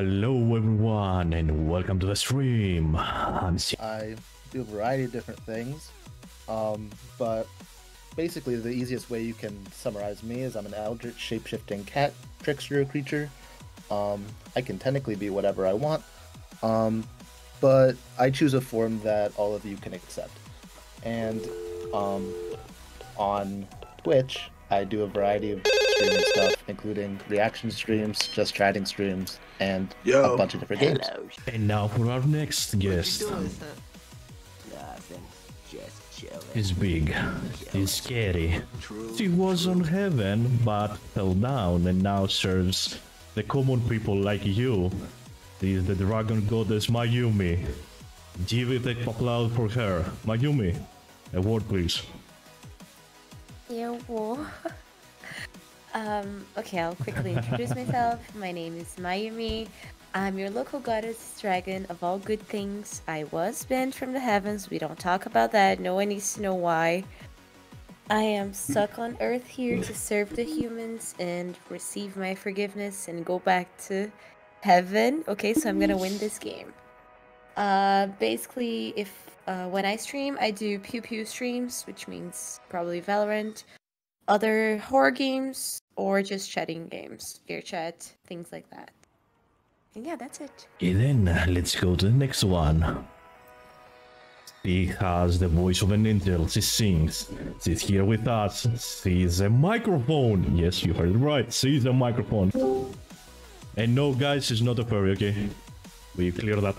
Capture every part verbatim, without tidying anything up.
Hello everyone and welcome to the stream. I'm I do a variety of different things, um, but basically the easiest way you can summarize me is I'm an Eldritch shapeshifting cat trickster creature. Um, I can technically be whatever I want, um, but I choose a form that all of you can accept. And um, on Twitch, I do a variety of streaming stuff, including reaction streams, just chatting streams, and Yo. a bunch of different Hello. games. And now for our next guest. He's big, he's scary. He was on heaven but fell down and now serves the common people like you. He's the dragon goddess Mayumi. Give it a applause for her. Mayumi, a word please. Yeah, war. Um, okay, I'll quickly introduce myself. My name is Mayumi. I'm your local goddess dragon of all good things. I was banned from the heavens. We don't talk about that. No one needs to know why. I am stuck on Earth here to serve the humans and receive my forgiveness and go back to heaven. Okay, so I'm gonna win this game. Uh, basically, if uh, when I stream, I do pew pew streams, which means probably Valorant, other horror games, or just chatting games, gear chat, things like that. And yeah, that's it. Okay, then let's go to the next one. She has the voice of an angel. She sings. She's here with us. She's a microphone. Yes, you heard it right. She's a microphone. And no, guys, she's not a furry. Okay, we clear that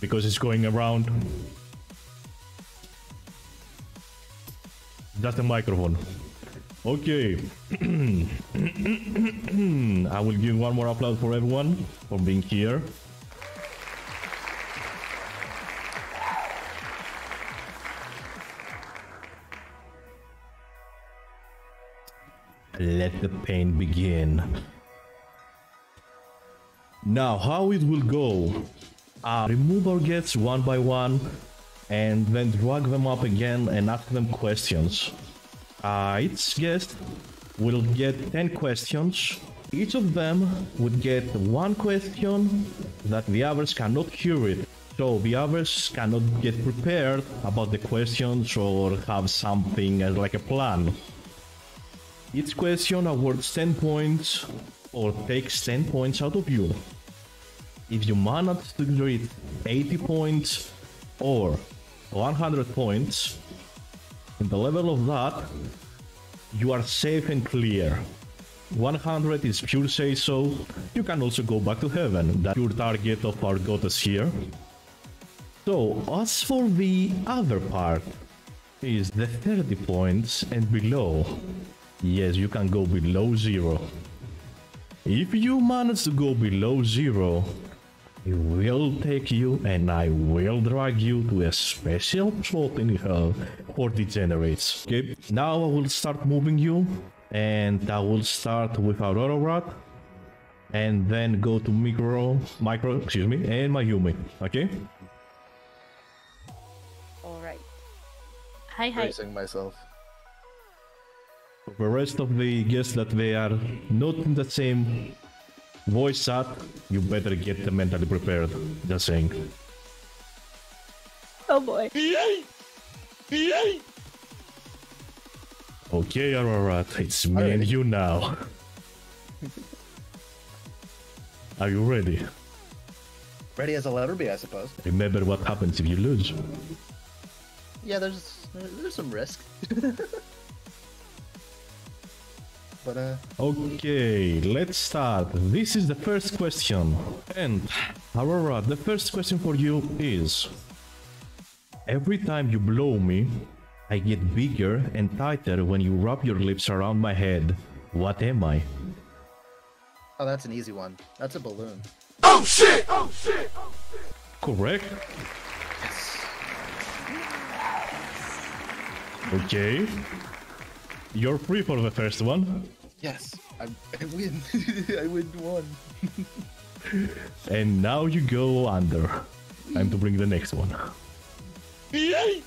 because it's going around. That's the microphone. Okay. I will give one more applause for everyone for being here. Let the pain begin. Now, how it will go? Uh, remove our guests one by one and then drag them up again and ask them questions. Uh, each guest will get ten questions. Each of them would get one question that the others cannot hear it. So the others cannot get prepared about the questions or have something as like a plan. Each question awards ten points or takes ten points out of you. If you manage to get eighty points or one hundred points, in the level of that, you are safe and clear. one hundred is pure say-so. You can also go back to heaven. That's your target of our goddess here. So, as for the other part, is the thirty points and below. Yes, you can go below zero. If you manage to go below zero, I will take you and I will drag you to a special spot in hell for degenerates. Okay, now I will start moving you and I will start with our Aurawrart and then go to micro, micro, excuse me, and Mayumi. Okay? Alright. Hi, hi. Bracing myself. For the rest of the guests that they are not in the same voice chat, you better get them mentally prepared. Just saying. Oh boy. Okay, Aurawrart, it's me and you now. Are you ready? Ready as I'll ever be, I suppose. Remember what happens if you lose. Yeah, there's there's some risk. But, uh... okay, let's start. This is the first question. And, Aurawrart, the first question for you is... Every time you blow me, I get bigger and tighter when you wrap your lips around my head. What am I? Oh, that's an easy one. That's a balloon. Oh shit! Oh shit! Oh shit! Correct? Yes. Okay. You're free for the first one. Yes, I, I win. I win one. And now you go under. Time to bring the next one. Yay!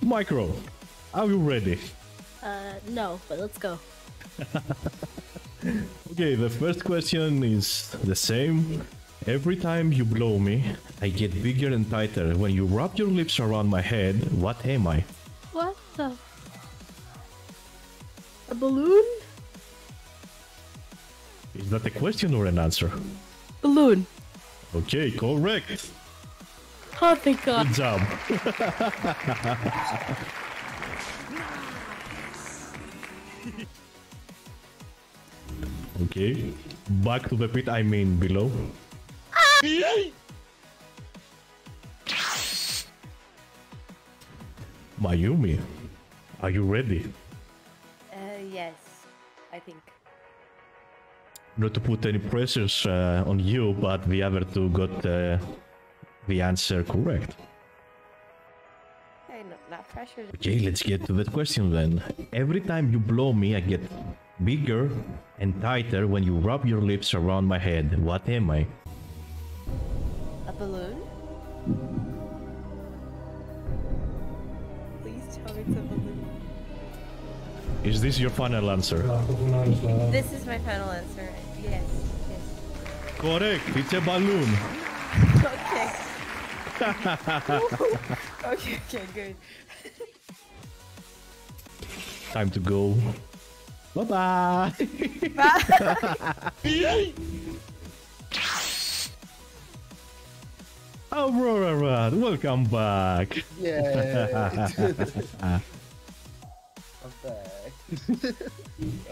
Micro, are you ready? Uh, no, but let's go. Okay, the first question is the same. Every time you blow me, I get bigger and tighter. When you wrap your lips around my head, what am I? What the? A balloon? Is that a question or an answer? Balloon. Okay, correct. Oh, thank God. Good job. Okay, back to the pit, I mean below. Mayumi, are you ready? Uh, yes, I think. Not to put any pressures uh, on you, but the other two got uh, the answer correct. Hey, no, not pressure. Okay, let's get to that question then. Every time you blow me, I get bigger and tighter when you wrap your lips around my head. What am I? A balloon? Please tell me it's a balloon. Is this your final answer? This is my final answer. Yes. Yes. Correct. It's a balloon. Okay. okay. Okay. Good. Time to go. Bye bye. Bye. Aurawrart, welcome back. Yeah. I'm back.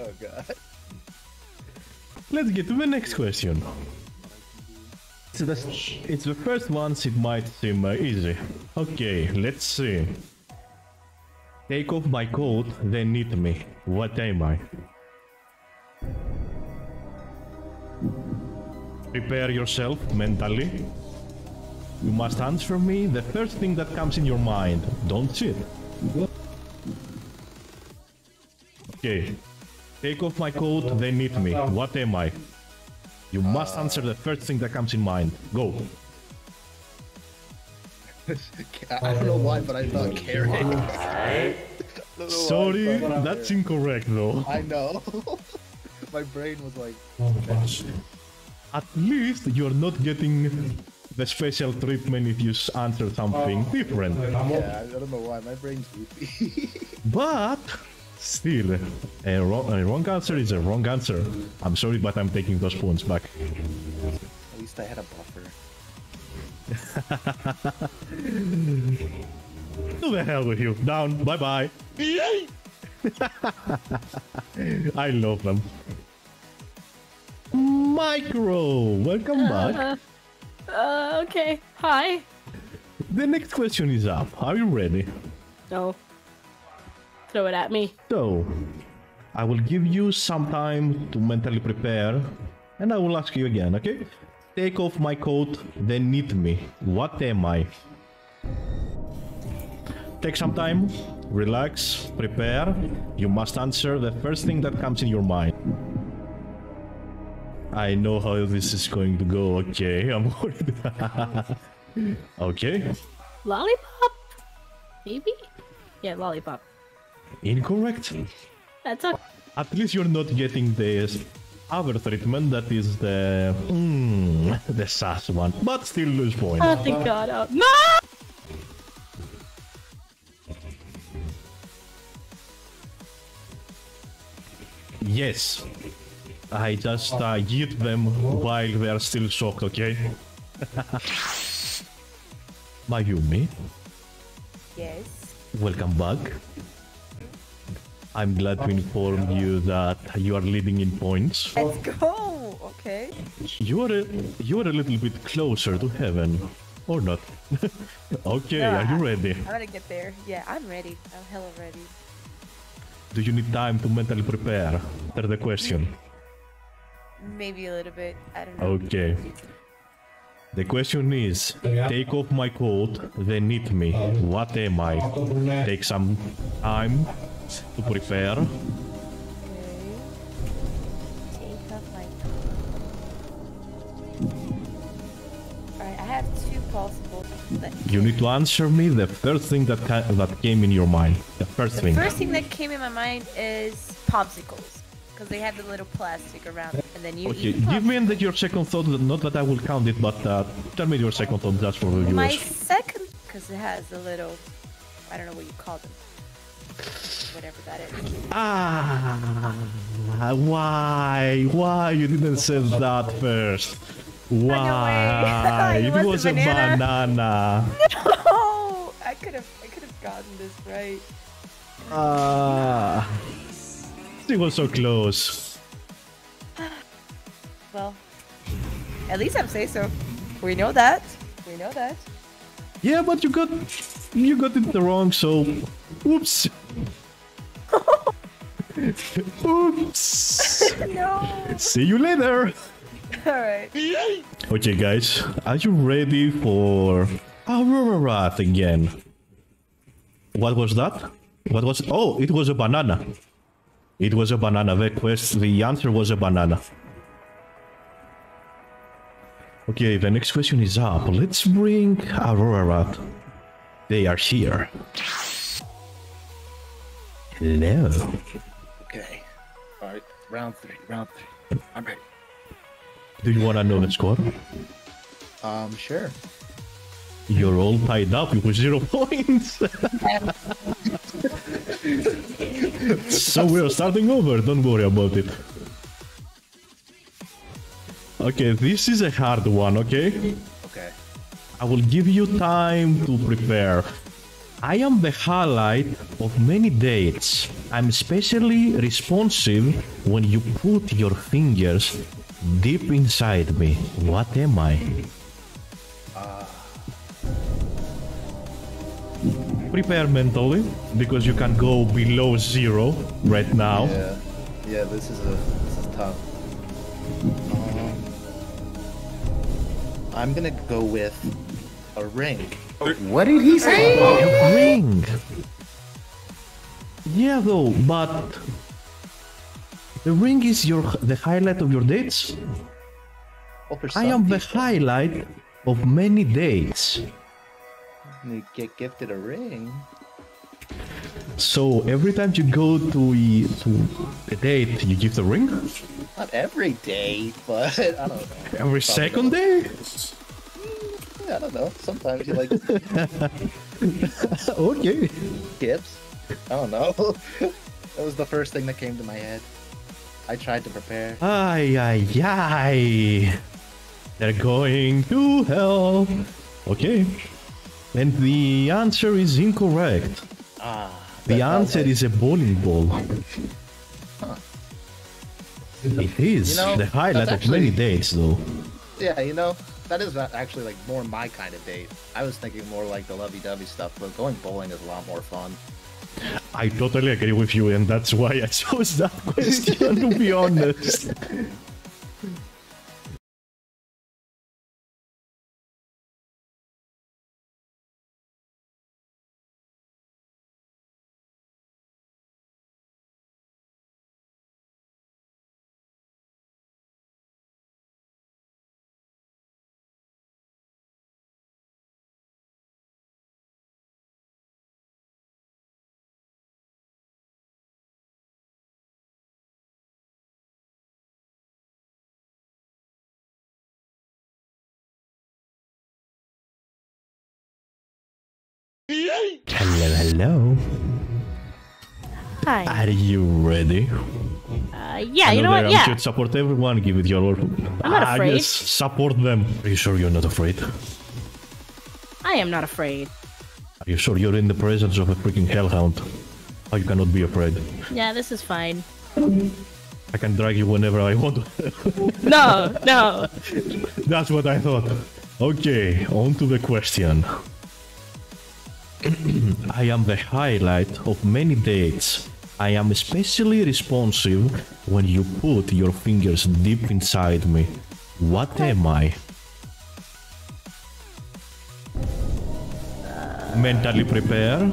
Oh God. Let's get to the next question. It's the, it's the first one, so it might seem uh, easy. Okay, let's see. Take off my coat, then eat me. What am I? Prepare yourself mentally. You must answer me the first thing that comes in your mind. Don't sit. Okay, take off my coat, then eat me. What am I? You must answer the first thing that comes in mind. Go. I don't know why, but I'm not carrying. Sorry, why, that's here. Incorrect though. I know. My brain was like... At least you're not getting the special treatment if you answer something uh, different. Yeah, I don't know why, my brain's goofy. But... Still, a wrong, a wrong answer is a wrong answer. I'm sorry, but I'm taking those points back. At least I had a buffer. Who the hell with you? Down, bye bye. I love them. Micro, welcome uh, back. Uh, okay, hi. The next question is up. Are you ready? No. Throw it at me. So, I will give you some time to mentally prepare, and I will ask you again, okay? Take off my coat, then knit me. What am I? Take some time, relax, prepare. You must answer the first thing that comes in your mind. I know how this is going to go, okay? I'm worried. Okay. Lollipop? Maybe? Yeah, lollipop. Incorrect. That's okay. At least you're not getting the other treatment that is the mm, the sass one, but still lose point. Oh, thank God! Oh. No! Yes, I just uh, get them while they are still shocked. Okay. Mayumi. Yes. Welcome back. I'm glad to inform you that you are leading in points. Let's go! Okay. You are a, you are a little bit closer to heaven. Or not. Okay, no, are you ready? I'm gonna get there. Yeah, I'm ready. I'm hella ready. Do you need time to mentally prepare? That's the question. Maybe a little bit. I don't know. Okay. The question is, take off my coat, then knit me. What am I? Take some time to prepare. Okay. Take off my coat. Alright, I have two possible. You need to answer me the first thing that ca that came in your mind. The first the thing. The first thing that came in my mind is popsicles. Because they have the little plastic around it, and then you okay. eat the plastic. Give me that your second thought, not that I will count it, but uh, tell me your second thought just for the viewers. My second, because it has the little, I don't know what you call them. Whatever that is. Ah, why? Why you didn't say that first? Why? It was, it was a banana. banana. No, I could have, I could have gotten this right. Ah. Uh, It was so close. Well, at least I'm saying so. We know that. We know that. Yeah, but you got you got it wrong. So, oops. Oops. No. See you later. All right. Okay, guys, are you ready for Aurawrart again? What was that? What was? Oh, it was a banana. It was a banana. The quest, the answer was a banana. Okay, the next question is up. Let's bring Aurawrart. They are here. Hello. Okay. All right. Round three. Round three. I'm ready. Do you want to know the score? Um, sure. You're all tied up with zero points. So we're starting over, don't worry about it. Okay, this is a hard one, okay? Okay. I will give you time to prepare. I am the highlight of many dates. I'm especially responsive when you put your fingers deep inside me. What am I? Uh... Prepare mentally, because you can go below zero right now. Yeah, yeah, this is a this is tough. Um, I'm gonna go with a ring. What did he say? A ring. Yeah, though, but the ring is your the highlight of your dates. Well, I am people. the highlight of many dates. You get gifted a ring. So every time you go to a, to a date, you give the ring? Not every day, but I don't know. Every Probably. second day? Mm, I don't know. Sometimes you like. Okay. Gifts? I don't know. That was the first thing that came to my head. I tried to prepare. Ay, ay, ay. They're going to hell. Okay. And the answer is incorrect. Ah, the answer like... is a bowling ball. Huh. It is you know, the highlight actually... of many dates, though. Yeah, you know, that is not actually like more my kind of date. I was thinking more like the lovey-dovey stuff, but going bowling is a lot more fun. I totally agree with you, and that's why I chose that question, to be honest. Hello, hello. Hi. Are you ready? Uh, yeah, you know what? Yeah. Support everyone. Give it your all. I'm not afraid. Yes, support them. Are you sure you're not afraid? I am not afraid. Are you sure you're in the presence of a freaking hellhound? Oh, you cannot be afraid. Yeah, this is fine. I can drag you whenever I want. No, no. That's what I thought. Okay, on to the question. I am the highlight of many dates. I am especially responsive when you put your fingers deep inside me. What am I? Uh... Mentally prepare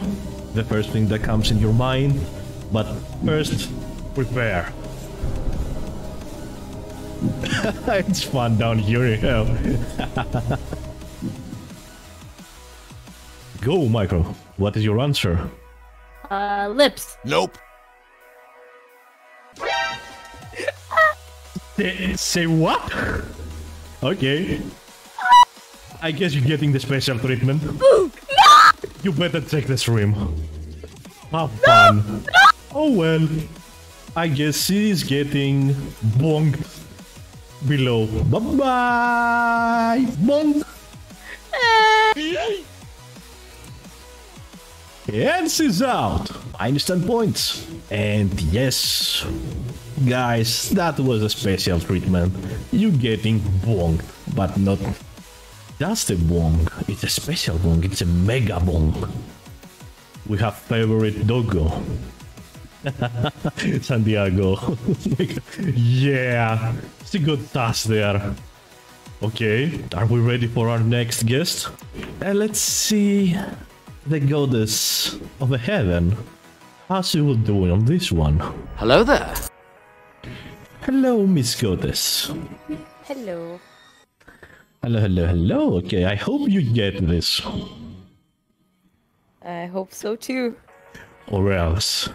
the first thing that comes in your mind, but first prepare. It's fun down here in hell. Go, Michael. What is your answer? Uh, lips. Nope. Say, say what? Okay. I guess you're getting the special treatment. No! You better check this room. Have fun. No! No! Oh well. I guess she's getting bonked below. Bye-bye! Bonk! And she's out! Minus ten points. And yes, guys, that was a special treatment. You're getting bonked, but not just a bonk. It's a special bonk. It's a mega bonk. We have favorite doggo. Santiago. Yeah, it's a good task there. Okay, are we ready for our next guest? Uh, let's see the goddess of the heaven. How she will do on this one. Hello there. Hello, Miss Goddess. Hello. Hello, hello, hello. Okay, I hope you get this. I hope so too. Or else.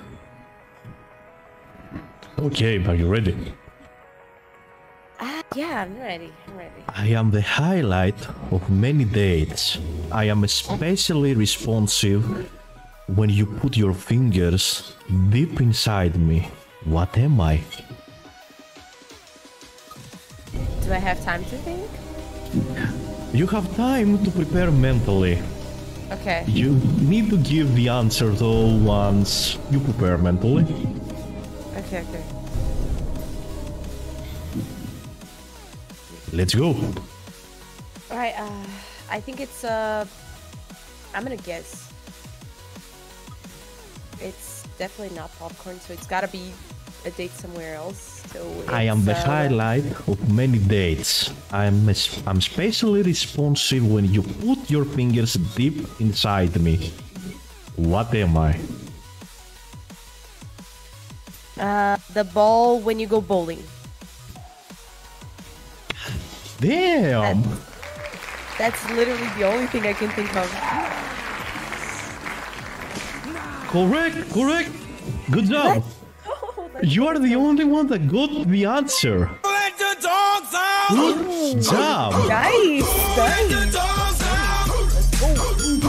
Okay, are you ready? Uh, yeah, I'm ready. I'm ready. I am the highlight of many dates. I am especially responsive when you put your fingers deep inside me. What am I? Do I have time to think? You have time to prepare mentally. Okay. You need to give the answer though once you prepare mentally. Okay, okay. Let's go. Alright, uh, I think it's, uh, I'm gonna guess. It's definitely not popcorn, so it's gotta be a date somewhere else. So I am the uh, highlight of many dates. I'm, I'm especially responsive when you put your fingers deep inside me. What am I? Uh, the ball when you go bowling. Damn! That's, that's literally the only thing I can think of. Correct, correct. Good job. Oh, you are the only one that got the answer. Let the dogs out! Good job. Nice, nice. Let the dogs out.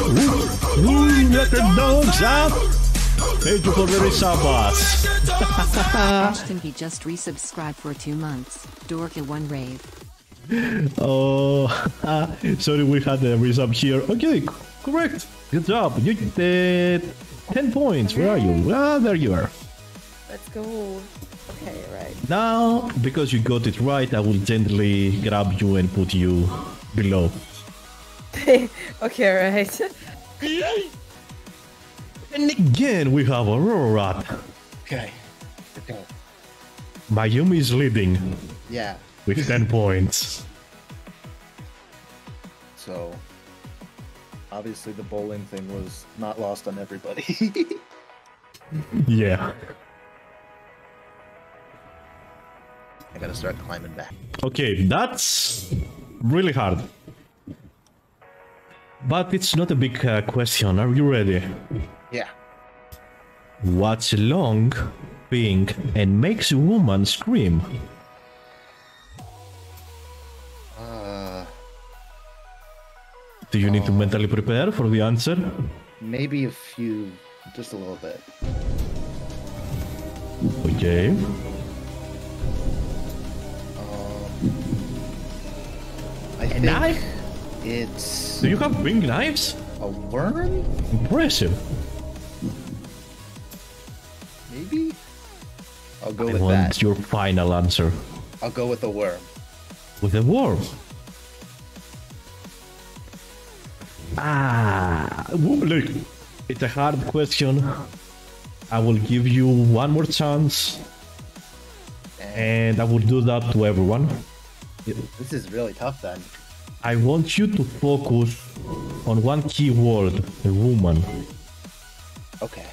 Ooh, ooh, let the dogs out. Thank you for the resubs. Ashton, he just resubscribed for two months. Dorka one rave. Oh, sorry, we had a resub here. Okay, correct. Good job. You did ten points. Where are you? Ah, there you are. Let's go. Okay, right. Now, because you got it right, I will gently grab you and put you below. Okay, right. And again, we have Aurawrart. Okay. Okay. Mayumi is leading. Yeah. With ten points. So, obviously the bowling thing was not lost on everybody. Yeah. I gotta start climbing back. Okay, that's really hard. But it's not a big uh, question. Are you ready? Yeah. What's long, pink, and makes a woman scream? Do you need um, to mentally prepare for the answer? Maybe a few, just a little bit. Okay. Um, I a think knife? It's... Do you have big knives? A worm? Impressive. Maybe? I'll go I with want that. Your final answer. I'll go with a worm. With a worm? Ah, look, it's a hard question. I will give you one more chance, and I will do that to everyone. This is really tough, then. I want you to focus on one key word, a woman. Okay.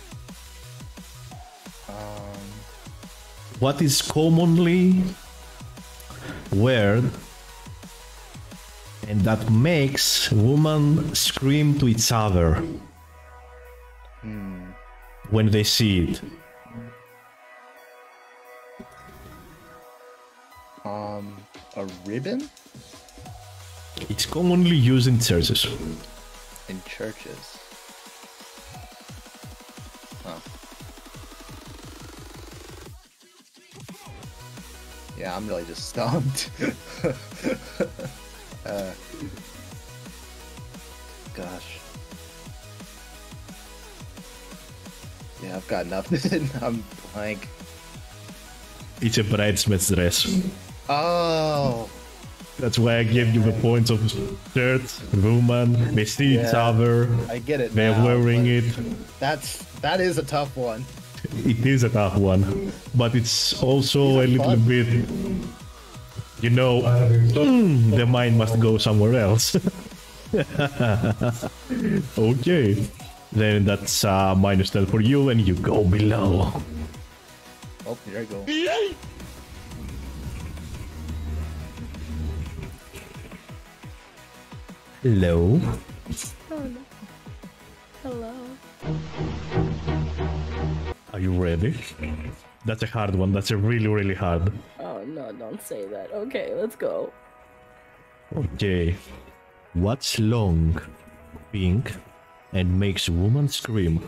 Um... What is commonly word? And that makes women scream to each other hmm. when they see it. Um, a ribbon? It's commonly used in churches. In churches? Huh. Yeah, I'm really just stumped. uh, gosh. Yeah, I've got nothing. I'm blank. It's a bridesmaid's dress. Oh. That's why I gave you the points of shirt, woman, they see yeah, each other. I get it. They're now, wearing it. That's that is a tough one. It is a tough one, but it's also a little fun. bit, you know, mm, the mind must go somewhere else. Okay, then that's uh, minus ten for you, and you go below. Oh, there I go. Yay! Hello. Oh, no. Hello. Are you ready? That's a hard one. That's a really, really hard. Oh, no, don't say that. Okay, let's go. Okay. What's long, pink, and makes a woman scream?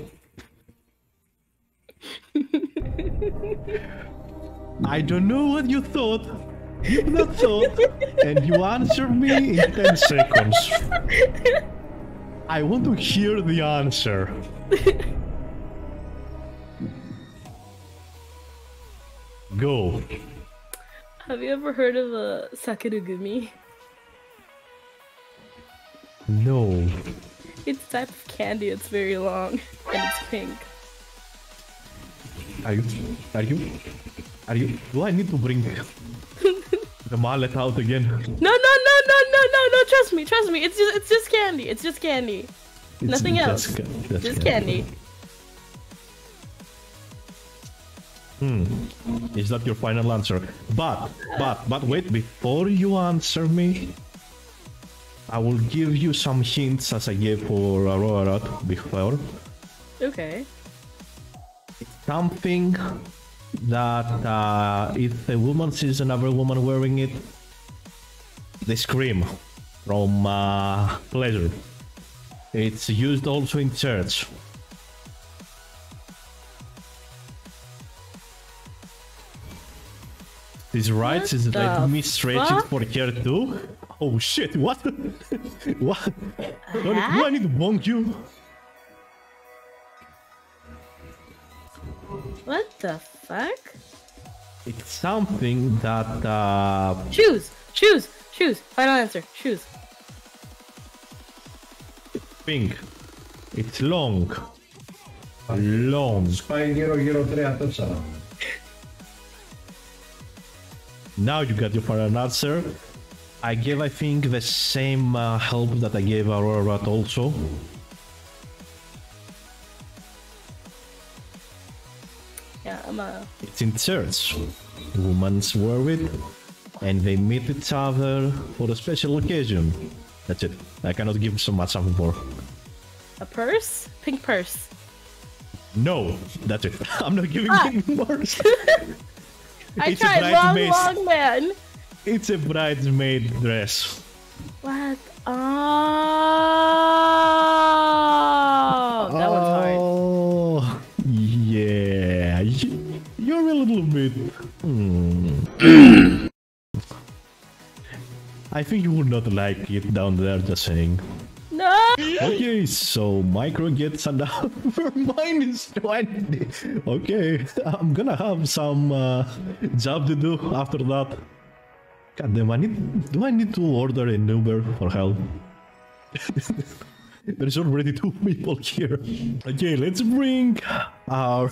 I don't know what you thought. You not thought, and you answer me in ten seconds. I want to hear the answer. Go. Have you ever heard of a sakurugumi? No. It's a type of candy. It's very long and it's pink. Are you? Are you? Are you? Do I need to bring the mallet out again? No, no, no, no, no, no, no! Trust me, trust me. It's just, it's just candy. It's just candy. It's Nothing else. Ca just candy. candy. Hmm. Is that your final answer? But, but, but wait! Before you answer me, I will give you some hints as I gave for Aurawrart before. Okay. Something that uh, if a woman sees another woman wearing it, they scream from uh, pleasure. It's used also in church. She's right, she's let me stretch fuck? it for her too. Oh shit, what? What? Do I need to bonk you? What the fuck? It's something that uh... Shoes! Shoes! Shoes! Final answer! Shoes! Pink. It's long. Long. Now you got your final answer. I gave, I think, the same uh, help that I gave Aurawrart also. It's in church. The women's wear it, and they meet each other for a special occasion. That's it. I cannot give so much more. A purse? Pink purse. No, that's it. I'm not giving ah. you more. I it's tried. Long, long man. It's a bridesmaid dress. What? Oh, oh. That one's hard. Yeah, you're a little bit... Mm. I think you would not like it down there, just saying. No! Okay, so Micro gets another minus twenty. Okay, I'm gonna have some uh, job to do after that. God damn, I need, do I need to order an Uber for help? There's already two people here. Okay, let's bring our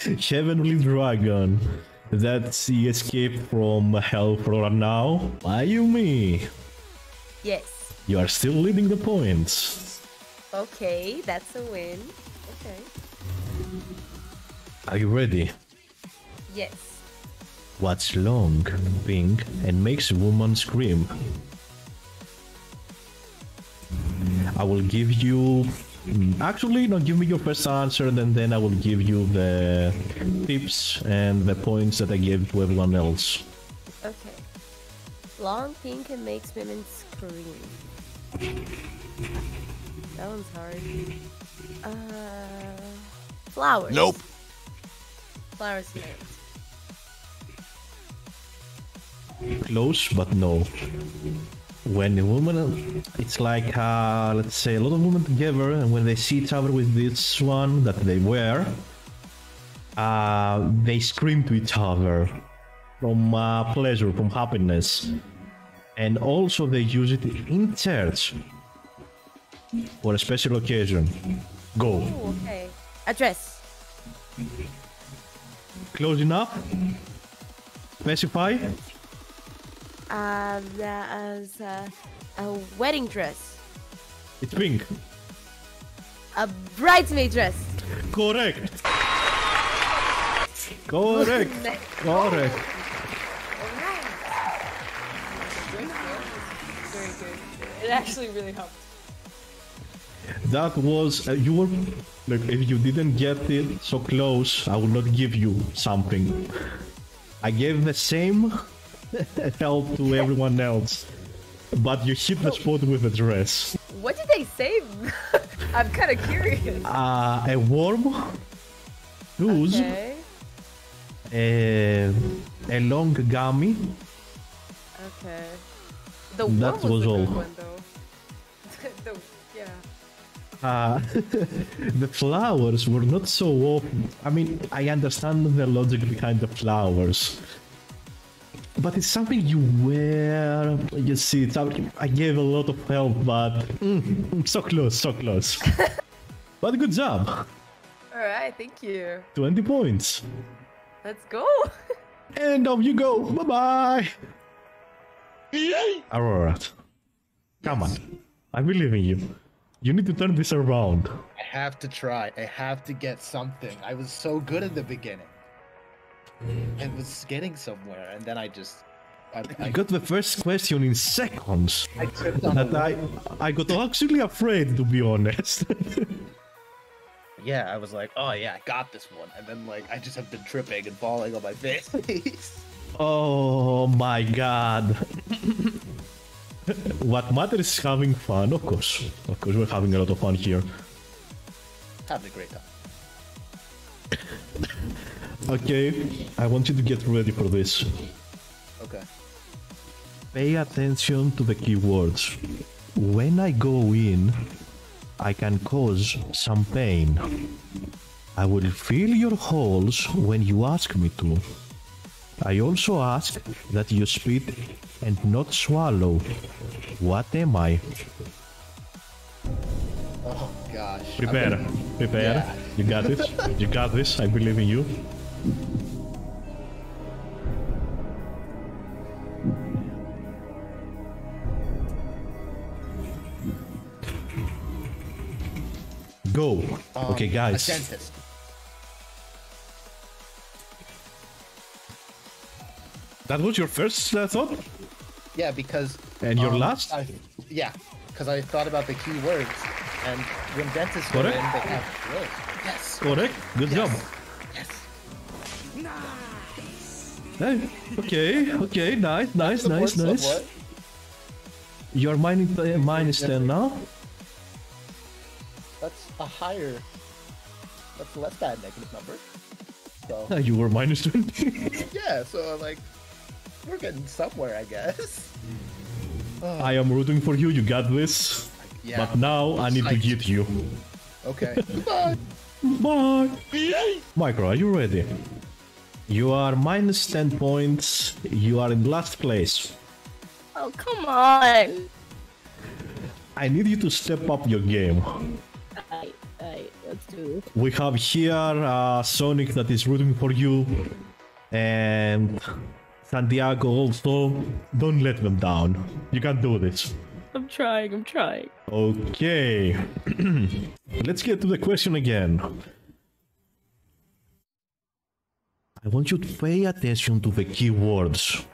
heavenly dragon. That's the escape from hell for now. Mayumi. Yes. You are still leading the points. Okay, that's a win. Okay. Are you ready? Yes. What's long, pink, and makes a woman scream? I will give you... Actually, no, give me your first answer, and then I will give you the tips and the points that I gave to everyone else. Okay. Long pink and makes women scream. That one's hard. Uh, flowers. Nope. Flowers meant. Close, but no. When a woman, it's like uh, let's say a lot of women together, and when they see each other with this one that they wear, uh, they scream to each other from uh, pleasure, from happiness, and also they use it in church for a special occasion. Go. Ooh, okay. Address. Close enough. Specify. Uh, as a, a wedding dress. It's pink. A bridesmaid dress. Correct. Correct. Correct. Very good. It actually really helped. That was uh, you were like, if you didn't get it so close, I would not give you something. I gave the same help to everyone else, but you hit the spot with a dress. What did they say? I'm kind of curious. Uh, a warm shoes, okay. a, a long gummy. Okay. The warm that was, was all. One, the, yeah. Uh, the flowers were not so open. I mean, I understand the logic behind the flowers. But it's something you wear, you see, it's, I gave a lot of help, but mm, so close, so close. But good job. Alright, thank you. twenty points. Let's go. And off you go. Bye-bye. Aurawrart, come on. I believe in you. You need to turn this around. I have to try. I have to get something. I was so good in the beginning. I was getting somewhere, and then I just... I, I... I got the first question in seconds. I tripped on and I, I got actually afraid, to be honest. Yeah, I was like, oh yeah, I got this one. And then like, I just have been tripping and falling on my face. Oh my god. What matters is having fun, of course. Of course, we're having a lot of fun here. Having a great time. Okay, I want you to get ready for this. Okay. Pay attention to the keywords. When I go in, I can cause some pain. I will fill your holes when you ask me to. I also ask that you spit and not swallow. What am I? Oh gosh. Prepare, gonna... prepare. Yeah. You got it. You got this. I believe in you. Go. Um, okay, guys. A dentist. That was your first uh, thought? Yeah, because... And um, your last? I, yeah, because I thought about the key words. And when dentists go in, they have words. Yes. Correct. Good yes. job. Yes. Nice. Hey, okay, okay, nice, nice, nice, nice. You're minus, uh, minus ten now. That's a higher... That's less than negative number. So. You were minus twenty. Yeah, so like, we're getting somewhere, I guess. Oh. I am rooting for you, you got this. Yeah, but now I need I... to get you. Okay. Bye. Bye. Micro, are you ready? You are minus ten points. You are in last place. Oh, come on. I need you to step up your game. Alright, alright, let's do it. We have here uh, Sonic that is rooting for you. And Santiago also. Don't let them down. You can do this. I'm trying, I'm trying. Okay. Let's get to the question again. I want you to pay attention to the keywords.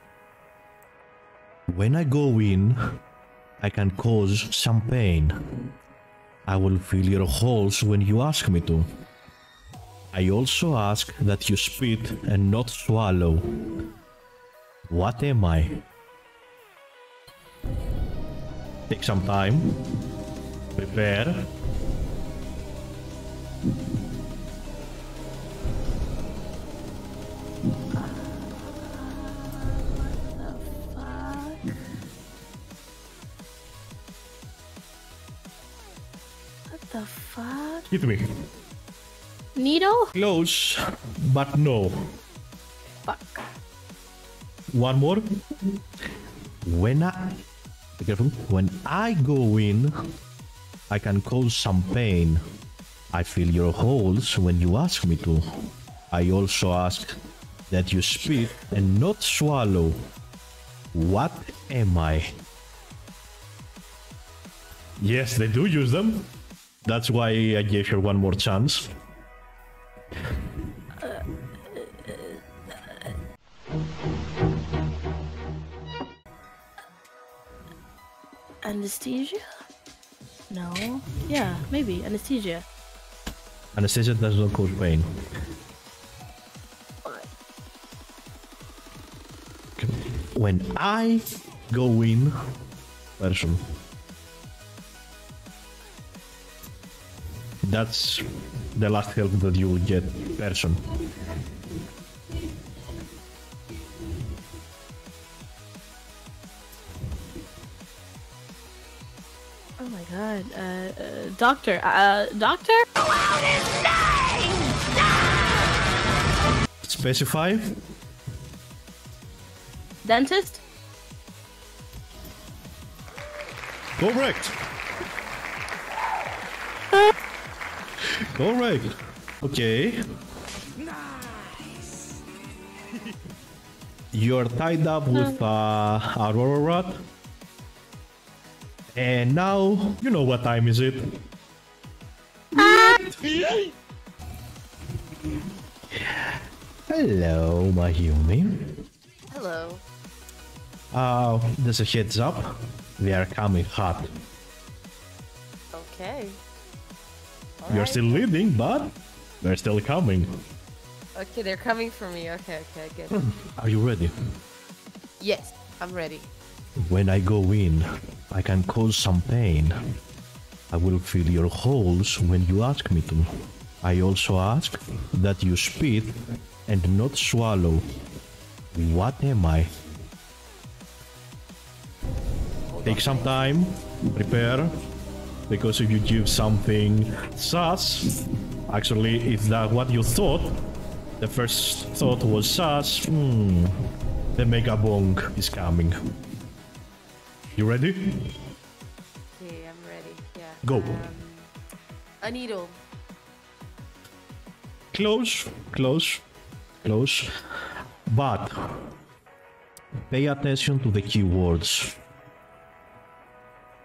When I go in, I can cause some pain. I will fill your holes when you ask me to. I also ask that you spit and not swallow. What am I? Take some time. Prepare. The fuck? Hit me. Needle? Close, but no. Fuck. One more. When I... Be careful. When I go in, I can cause some pain. I fill your holes when you ask me to. I also ask that you spit and not swallow. What am I? Yes, they do use them. That's why I gave her one more chance. Anesthesia? No. Yeah, maybe anesthesia. Anesthesia does not cause pain. When I go in, person. That's the last help that you will get, person. Oh my god, uh, uh doctor, uh, doctor? Specify. Dentist? Correct! All right. Okay. Nice. You're tied up with uh, Aurawrart, and now you know what time is it. Ah. Hello, Mayumi. Hello. Uh, there's a heads up. They are coming hot. Okay. You're still leading, but they're still coming. Okay, they're coming for me. Okay, okay, I get it. Are you ready? Yes, I'm ready. When I go in, I can cause some pain. I will fill your holes when you ask me to. I also ask that you spit and not swallow. What am I? Take some time, prepare. Because if you give something sus, actually, it's that what you thought. The first thought was sus. Hmm. The mega bong is coming. You ready? Okay, I'm ready. Yeah. Go. Um, a needle. Close, close, close. But pay attention to the keywords.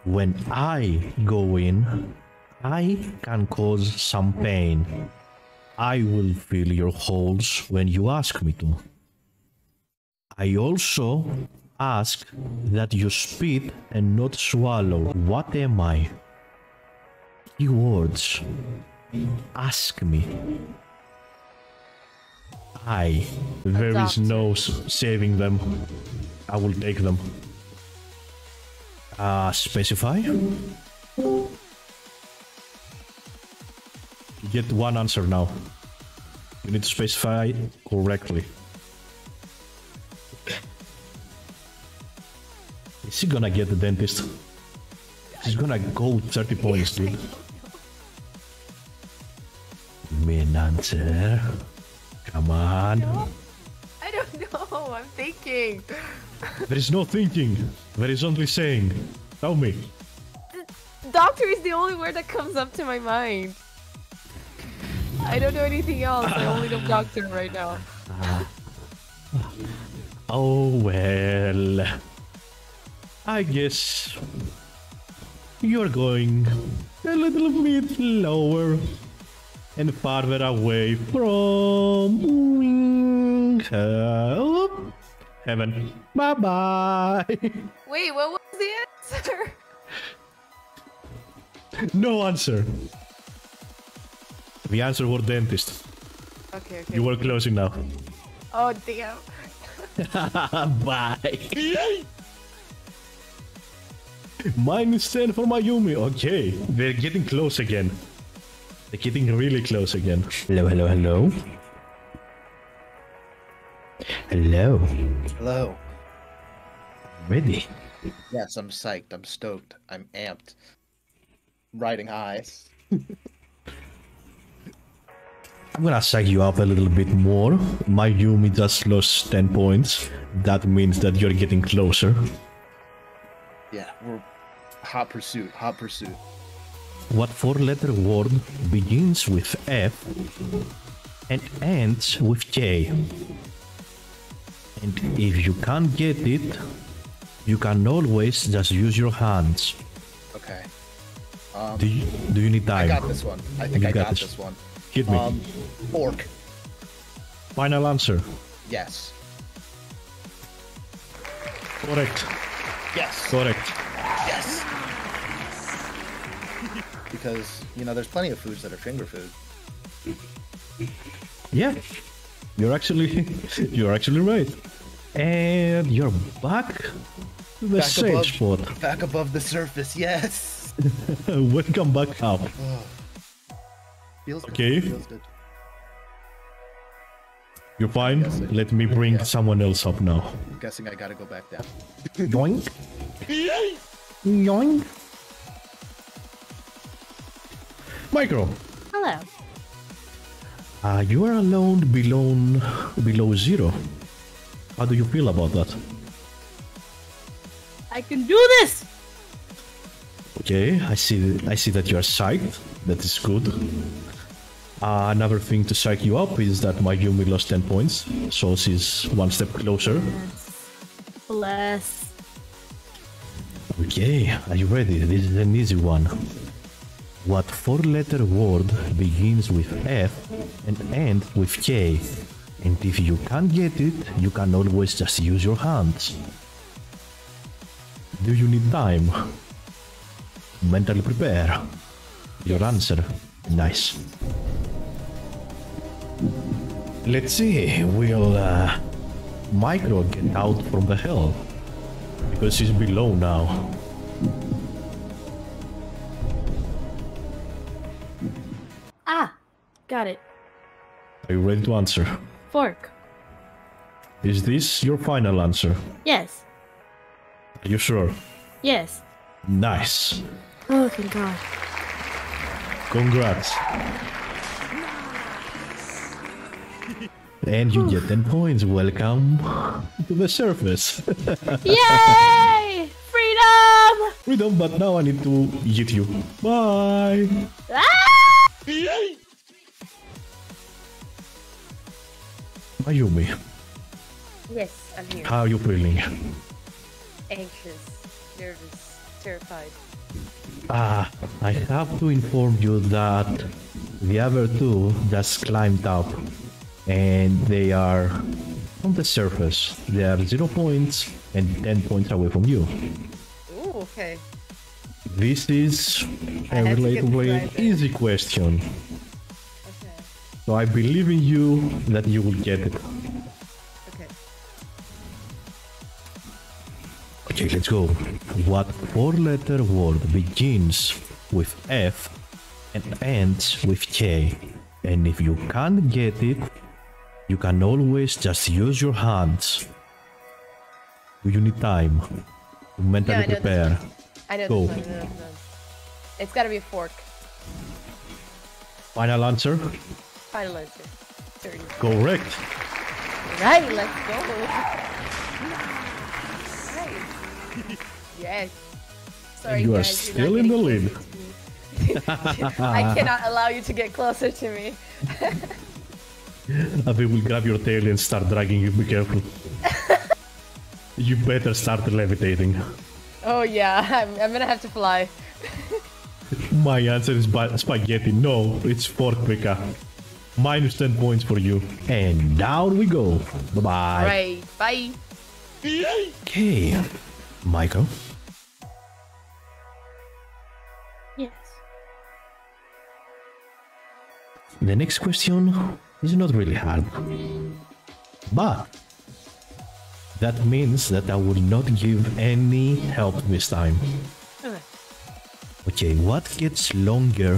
When I go in, I can cause some pain. I will fill your holes when you ask me to. I also ask that you spit and not swallow. What am I? Keywords. Ask me. I. There Adopt. Is no saving them. I will take them. Uh, specify. You get one answer now. You need to specify correctly. Is she gonna get the dentist? She's gonna go thirty points, dude. Give me an answer. Come on. I don't know. I'm thinking. There is no thinking. There is only saying. Tell me. Doctor is the only word that comes up to my mind. I don't know anything else. I only know doctor right now. Oh well. I guess you're going a little bit lower and farther away from her. Heaven. Bye bye. Wait, what was the answer? No answer. The answer was dentist. Okay, okay. You were close enough. Oh, damn. Bye. minus ten for Mayumi. Okay, they're getting close again. They're getting really close again. Hello, hello, hello. Hello. Hello. Ready? Yes, I'm psyched. I'm stoked. I'm amped. Riding high. I'm gonna psych you up a little bit more. Mayumi just lost ten points. That means that you're getting closer. Yeah, we're hot pursuit, hot pursuit. What four-letter word begins with F and ends with K? And if you can't get it, you can always just use your hands. Okay. Um, do, you, do you need time? I got this one. I think you I got, got this. this one. Hit me. Um, orc. Final answer. Yes. Correct. Yes. Correct. Yes. Because, you know, there's plenty of foods that are finger food. Yeah. You're actually, you're actually right. And you're back to the back safe above, spot. Back above the surface, yes. Welcome back up. Oh. Feels okay. Good. Feels good. You're fine. Let me bring yeah. someone else up now. I'm guessing I gotta go back down. Yoink. Yoink. Micro. Hello. Uh, you are alone below, below zero. How do you feel about that? I can do this! Okay, I see, I see that you are psyched. That is good. Uh, another thing to psych you up is that Mayumi lost ten points, so she's one step closer. Bless. Bless. Okay, are you ready? This is an easy one. What four-letter word begins with F and ends with K? And if you can't get it, you can always just use your hands. Do you need time? Mentally prepare. Your answer. Nice. Let's see, will uh, Micro get out from the hell? Because she's below now. Ah, got it. Are you ready to answer? Fork. Is this your final answer? Yes. Are you sure? Yes. Nice. Oh, thank God. Congrats. And you get ten points. Welcome to the surface. Yay! Freedom! Freedom, but now I need to get you. Bye! Ah! Mayumi. Yes, I'm here. How are you feeling? Anxious, nervous, terrified. Ah, I have to inform you that the other two just climbed up. And they are on the surface. They are zero points and ten points away from you. Ooh, okay. This is a relatively easy question. Okay. So I believe in you that you will get it. Okay. Okay, let's go. What four-letter word begins with F and ends with K? And if you can't get it, you can always just use your hands. Do you need time? Mentally yeah, I prepare. I know, Go. This one, I know this one. It's gotta be a fork. Final answer? Final answer. thirty. Correct. Right, let's go. Nice. Yes. Sorry, you guys, are still in the lead. I cannot allow you to get closer to me. I will grab your tail and start dragging you. Be careful. You better start levitating. Oh yeah, I'm, I'm gonna have to fly. My answer is spaghetti. No, it's fork, Pika. Minus ten points for you. And down we go. Bye bye. Right, bye. Okay, Michael. The next question is not really hard, but that means that I will not give any help this time. Okay, what gets longer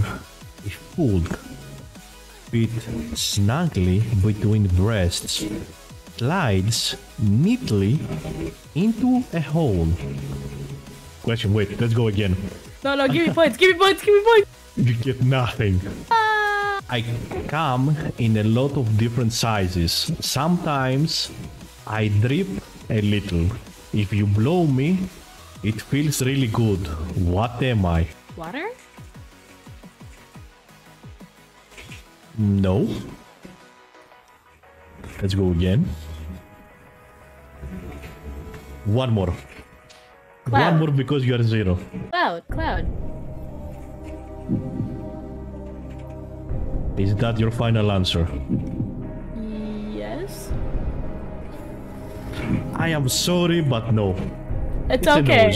if pulled? Fit snugly between breasts, slides neatly into a hole. Question, wait, let's go again. No, no, give me points, give me points, give me points! You get nothing. Ah. I come in a lot of different sizes. Sometimes I drip a little. If you blow me, it feels really good. What am I? Water? No. Let's go again. One more. Cloud. One more because you are zero. Cloud, cloud. Is that your final answer? Yes. I am sorry, but no. It's, it's okay.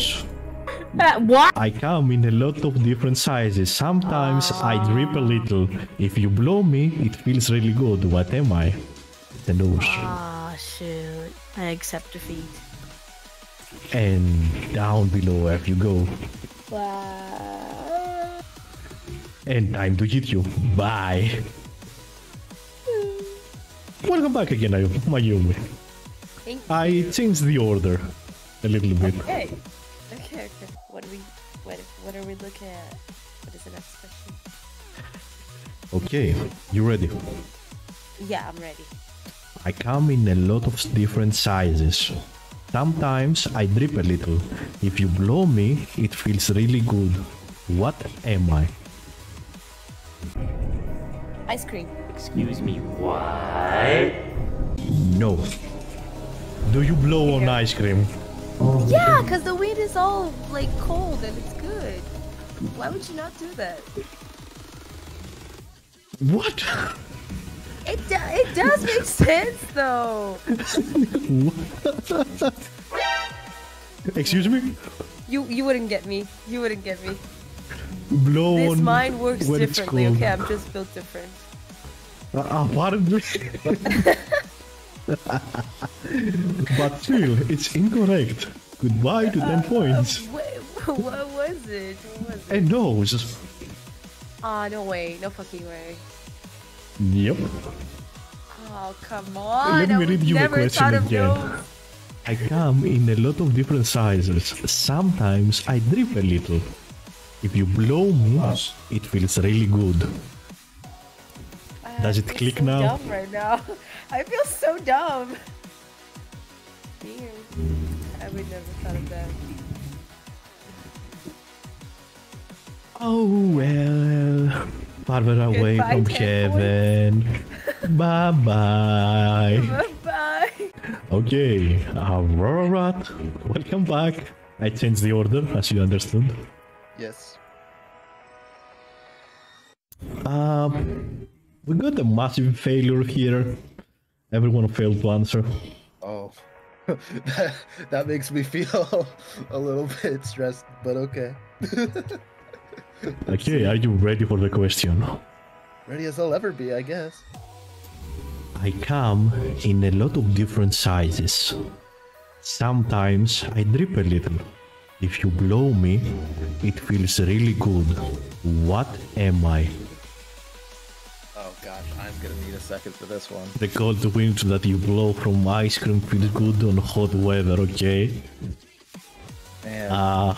Uh, what? I come in a lot of different sizes. Sometimes uh... I drip a little. If you blow me, it feels really good. What am I? It's a nose. Ah, shoot. I accept defeat. And down below as you go. Wow. And time to hit you. Bye. Mm. Welcome back again, Mayumi. Thank you. I changed the order a little bit. Okay. Okay, okay. What are we what what are we looking at? What is the next question? Okay, you ready? Yeah, I'm ready. I come in a lot of different sizes. Sometimes I drip a little. If you blow me, it feels really good. What am I? Ice cream. Excuse me, what? No. Do you blow on ice cream? Yeah, because the weed is all like cold and it's good. Why would you not do that? What? It, do it does make sense, though! Excuse me? You you wouldn't get me. You wouldn't get me. Blow this on mind works differently, okay? I'm just built different. Uh, apparently. But still, it's incorrect. Goodbye to ten uh, points. Uh, what, what was it? What was it? And no, it was just... Aw, oh, no way. No fucking way. Yep. Oh, come on. Let me read you the question again. Those. I come in a lot of different sizes. Sometimes I drip a little. If you blow me, it feels really good. I Does it click so now? I feel so dumb right now. I feel so dumb. Damn. I would never thought of that. Oh, well. Farther away Goodbye, from heaven. Bye bye. Bye bye. Okay, Aurawrart, welcome back. I changed the order, as you understood. Yes. Um, we got a massive failure here. Everyone failed to answer. Oh, that, that makes me feel a little bit stressed, but okay. Let's okay, see. Are you ready for the question? Ready as I'll ever be, I guess. I come in a lot of different sizes. Sometimes I drip a little. If you blow me, it feels really good. What am I? Oh gosh, I'm gonna need a second for this one. The cold wind that you blow from ice cream feels good on hot weather, okay? Uh,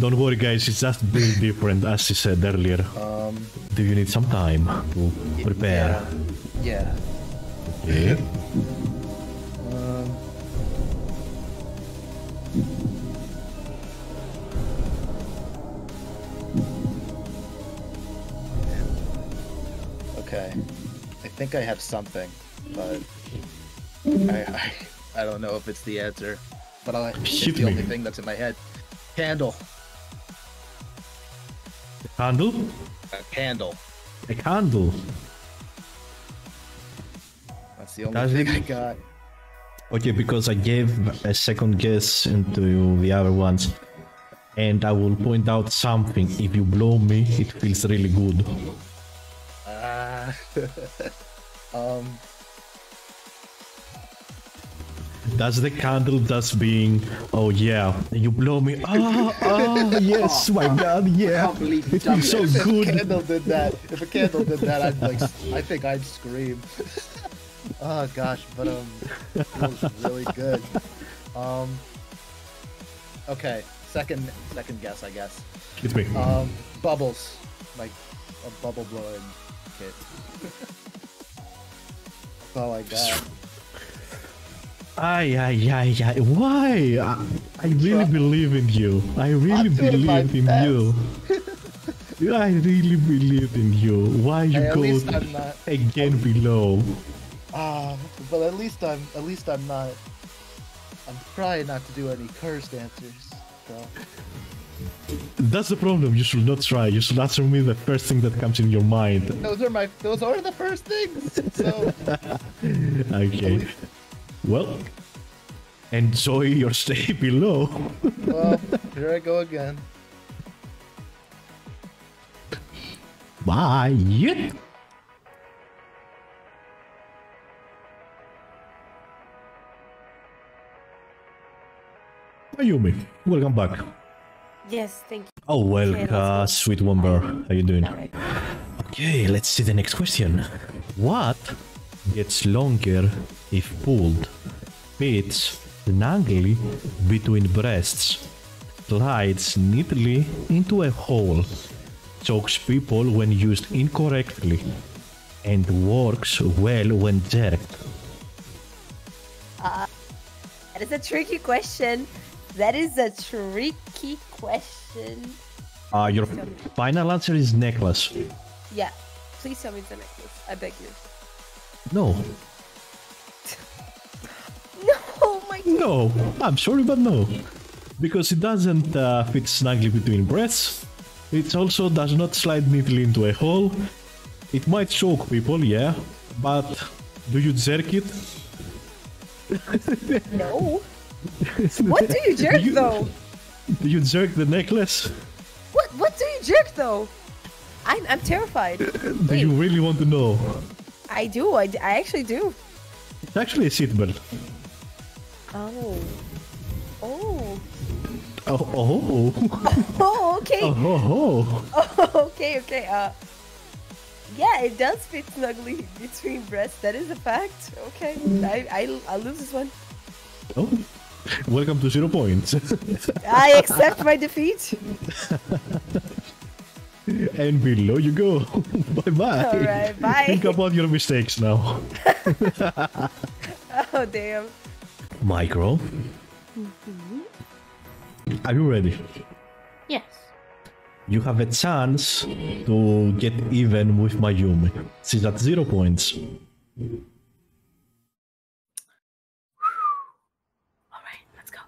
don't worry guys, it's just built different as she said earlier. Um, Do you need some time to prepare? Yeah. yeah. Okay. um, okay. I think I have something, but I, I, I don't know if it's the answer. But I, it's the only thing that's in my head. Candle. A candle? A candle. A candle. That's the only that's thing it. I got. Okay, because I gave a second guess into the other ones. And I will point out something. If you blow me, it feels really good. Uh, um... That's the candle dust being, oh yeah, you blow me, oh, oh yes, oh, my oh, god, yeah, it feels so if good. If a candle did that, if a candle did that, I'd like, I think I'd scream. Oh gosh, but um, it was really good. Um, okay, second, second guess, I guess. It's me. Um, bubbles, like a bubble blowing kit. That's all I got. Ay, ay, ay, ay, why? I, I really believe in you. I really believe in you. I really believe in you. Why you go again below? Ah, but at least I'm, at least I'm not, I'm trying not to do any cursed answers, so. That's the problem. You should not try. You should answer me the first thing that comes in your mind. Those are my, those are the first things, so. Okay. Well, enjoy your stay below. Well, here I go again. Bye. Yeah. Mayumi, welcome back. Yes, thank you. Oh, well, uh, sweet Womber. How you doing? Right. Okay, let's see the next question. What gets longer if pulled? Fits snugly between breasts, slides neatly into a hole, chokes people when used incorrectly, and works well when jerked. Uh, that is a tricky question. That is a tricky question. Uh, your final answer is necklace. Yeah, please tell me it's a necklace. I beg you. No. No, my God. No, I'm sorry, but no. Because it doesn't uh, fit snugly between breasts. It also does not slide neatly into a hole. It might choke people, yeah. But do you jerk it? No. What do you jerk, do you, though? Do you jerk the necklace? What, what do you jerk, though? I'm, I'm terrified. Do Wait. you really want to know? I do. I, I actually do. It's actually a seatbelt. Oh. Oh. Oh. Oh. Oh. Okay. Oh. Oh. Oh. Oh. Okay. Okay. Uh. Yeah, it does fit snugly between breasts. That is a fact. Okay. I I I'll lose this one. Oh. Welcome to zero points. I accept my defeat. And below you go. Bye bye. All right, bye. Think about your mistakes now. Oh damn. Micro. Mm-hmm. Are you ready? Yes. You have a chance to get even with Mayumi. She's at zero points. Alright, let's go.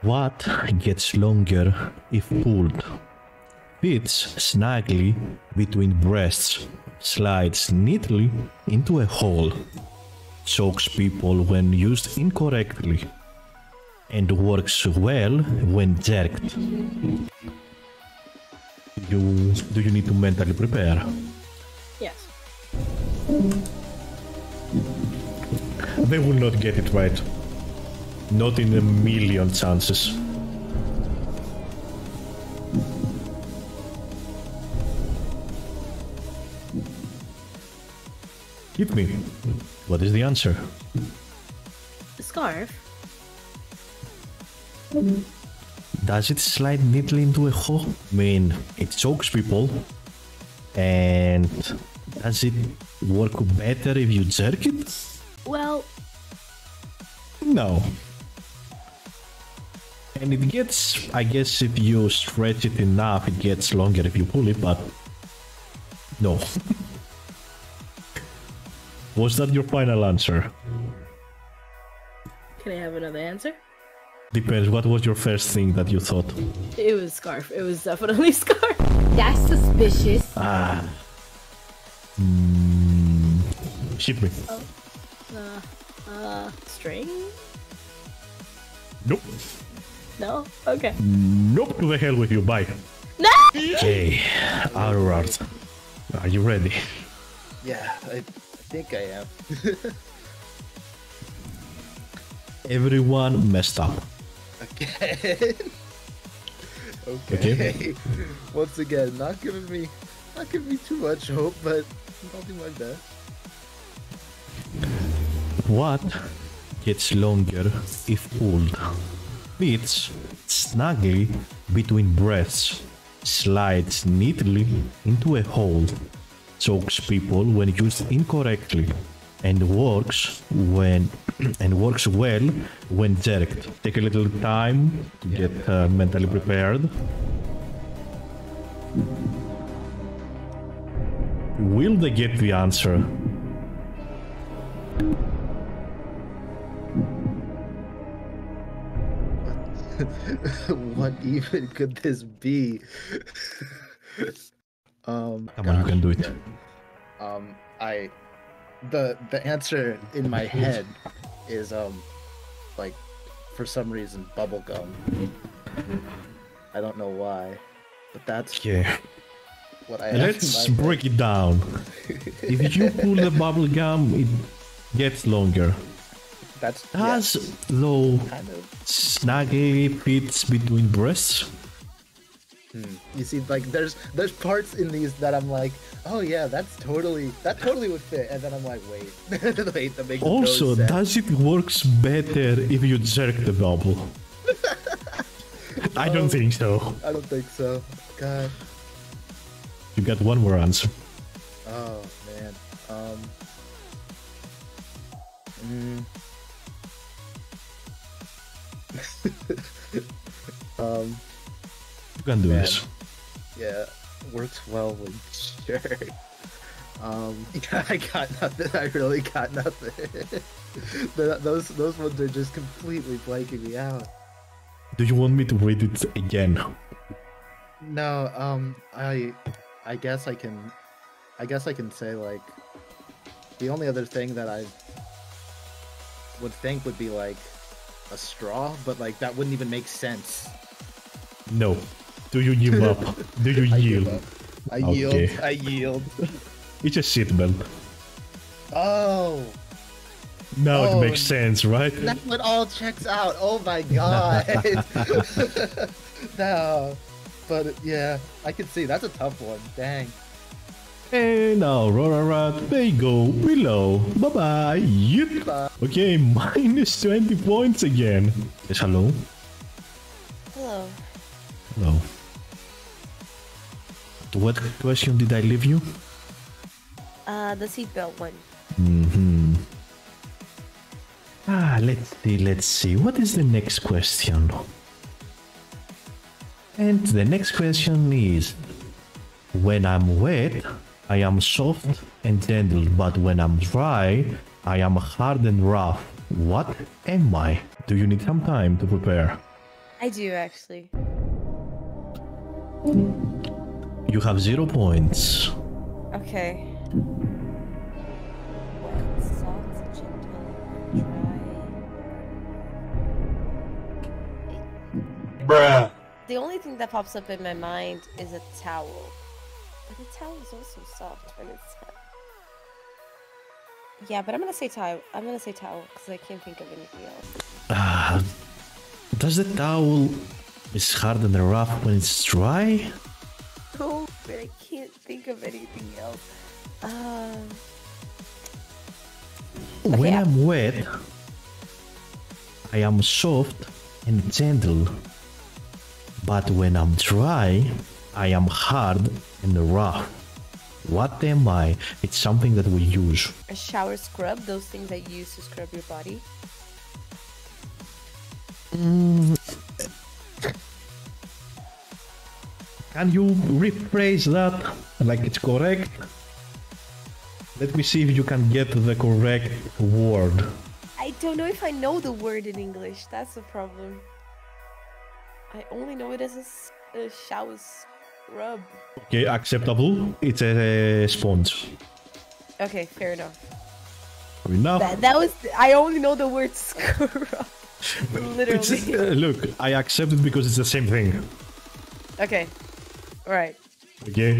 What gets longer if pulled? Fits snugly between breasts, slides neatly into a hole, chokes people when used incorrectly, and works well when jerked. You, do you need to mentally prepare? Yes. They will not get it right. Not in a million chances. Hit me. What is the answer? The scarf. Does it slide neatly into a hole? I mean, it chokes people. And does it work better if you jerk it? Well... No. And it gets... I guess if you stretch it enough, it gets longer if you pull it, but... No. Was that your final answer? Can I have another answer? Depends. What was your first thing that you thought? It was scarf. It was definitely scarf. That's suspicious. Ah. Mm. Ship me. Oh. Uh, uh, string? Nope. No? Okay. Nope. To the hell with you. Bye. No! Okay. Aurawrart. Are you ready? Yeah. I... I think I am. everyone messed up. Okay. okay. okay. Once again, not giving me, not giving me too much hope, but I'll do my best. What gets longer if pulled? Fits snugly between breaths, slides neatly into a hole, chokes people when used incorrectly, and works when and works well when jerked. Take a little time to get uh, mentally prepared. Will they get the answer? What even could this be? um, Come on, you can do it. Um, I, the the answer in my head is um, like, for some reason, bubblegum. I don't know why, but that's yeah. What I. Let's break head. it down. If you pull the bubblegum, it gets longer. That's Does yes. though kind of. Snugly fits between breasts. Hmm. You see, like there's there's parts in these that I'm like, oh yeah, that's totally that totally would fit, and then I'm like, wait, wait, that makes also, no does sense. It works better if you jerk the bubble? I don't um, think so. I don't think so. God. You got one more answer. Oh man. Um. Mm. um, you can do man. this. Yeah, works well with jerk. Um, I got nothing. I really got nothing. those those ones are just completely blanking me out. Do you want me to read it again? No. Um. I. I guess I can. I guess I can say like the only other thing that I would think would be like a straw, but like that wouldn't even make sense. No. Do you give up? Do you I yield? I okay. yield. I yield. It's a seatbelt. Oh. Now oh. it makes sense, right? That's what all checks out. Oh my god. No. But yeah, I can see that's a tough one. Dang. And now Aurawrart, they go below. Bye bye. Yep. Bye. Okay, minus twenty points again. Yes, hello. Hello. Hello. What question did I leave you? Uh, the seatbelt one. Mm-hmm. Ah, let's see, let's see. What is the next question? And the next question is, when I'm wet, I am soft and gentle, but when I'm dry, I am hard and rough. What am I? Do you need some time to prepare? I do, actually. You have zero points. Okay. Soft, gentle, dry. Bruh. The only thing that pops up in my mind is a towel. But the towel is also soft when it's hot. Yeah, but I'm gonna say towel. I'm gonna say towel because I can't think of anything else. Uh, does the towel is hard and rough when it's dry? No, but I can't think of anything else. Uh... Okay, when I'm, I'm wet, I am soft and gentle. But when I'm dry, I am hard and rough. What am I? It's something that we use. A shower scrub, those things that you use to scrub your body? Mm. Can you rephrase that like it's correct? Let me see if you can get the correct word. I don't know if I know the word in English. That's the problem. I only know it as a Uh, shower scrub. Okay, acceptable. It's a, a sponge. Okay, fair enough. Fair enough. That, that was. I only know the word scrub. Literally. Uh, look, I accept it because it's the same thing. Okay. All right. Okay.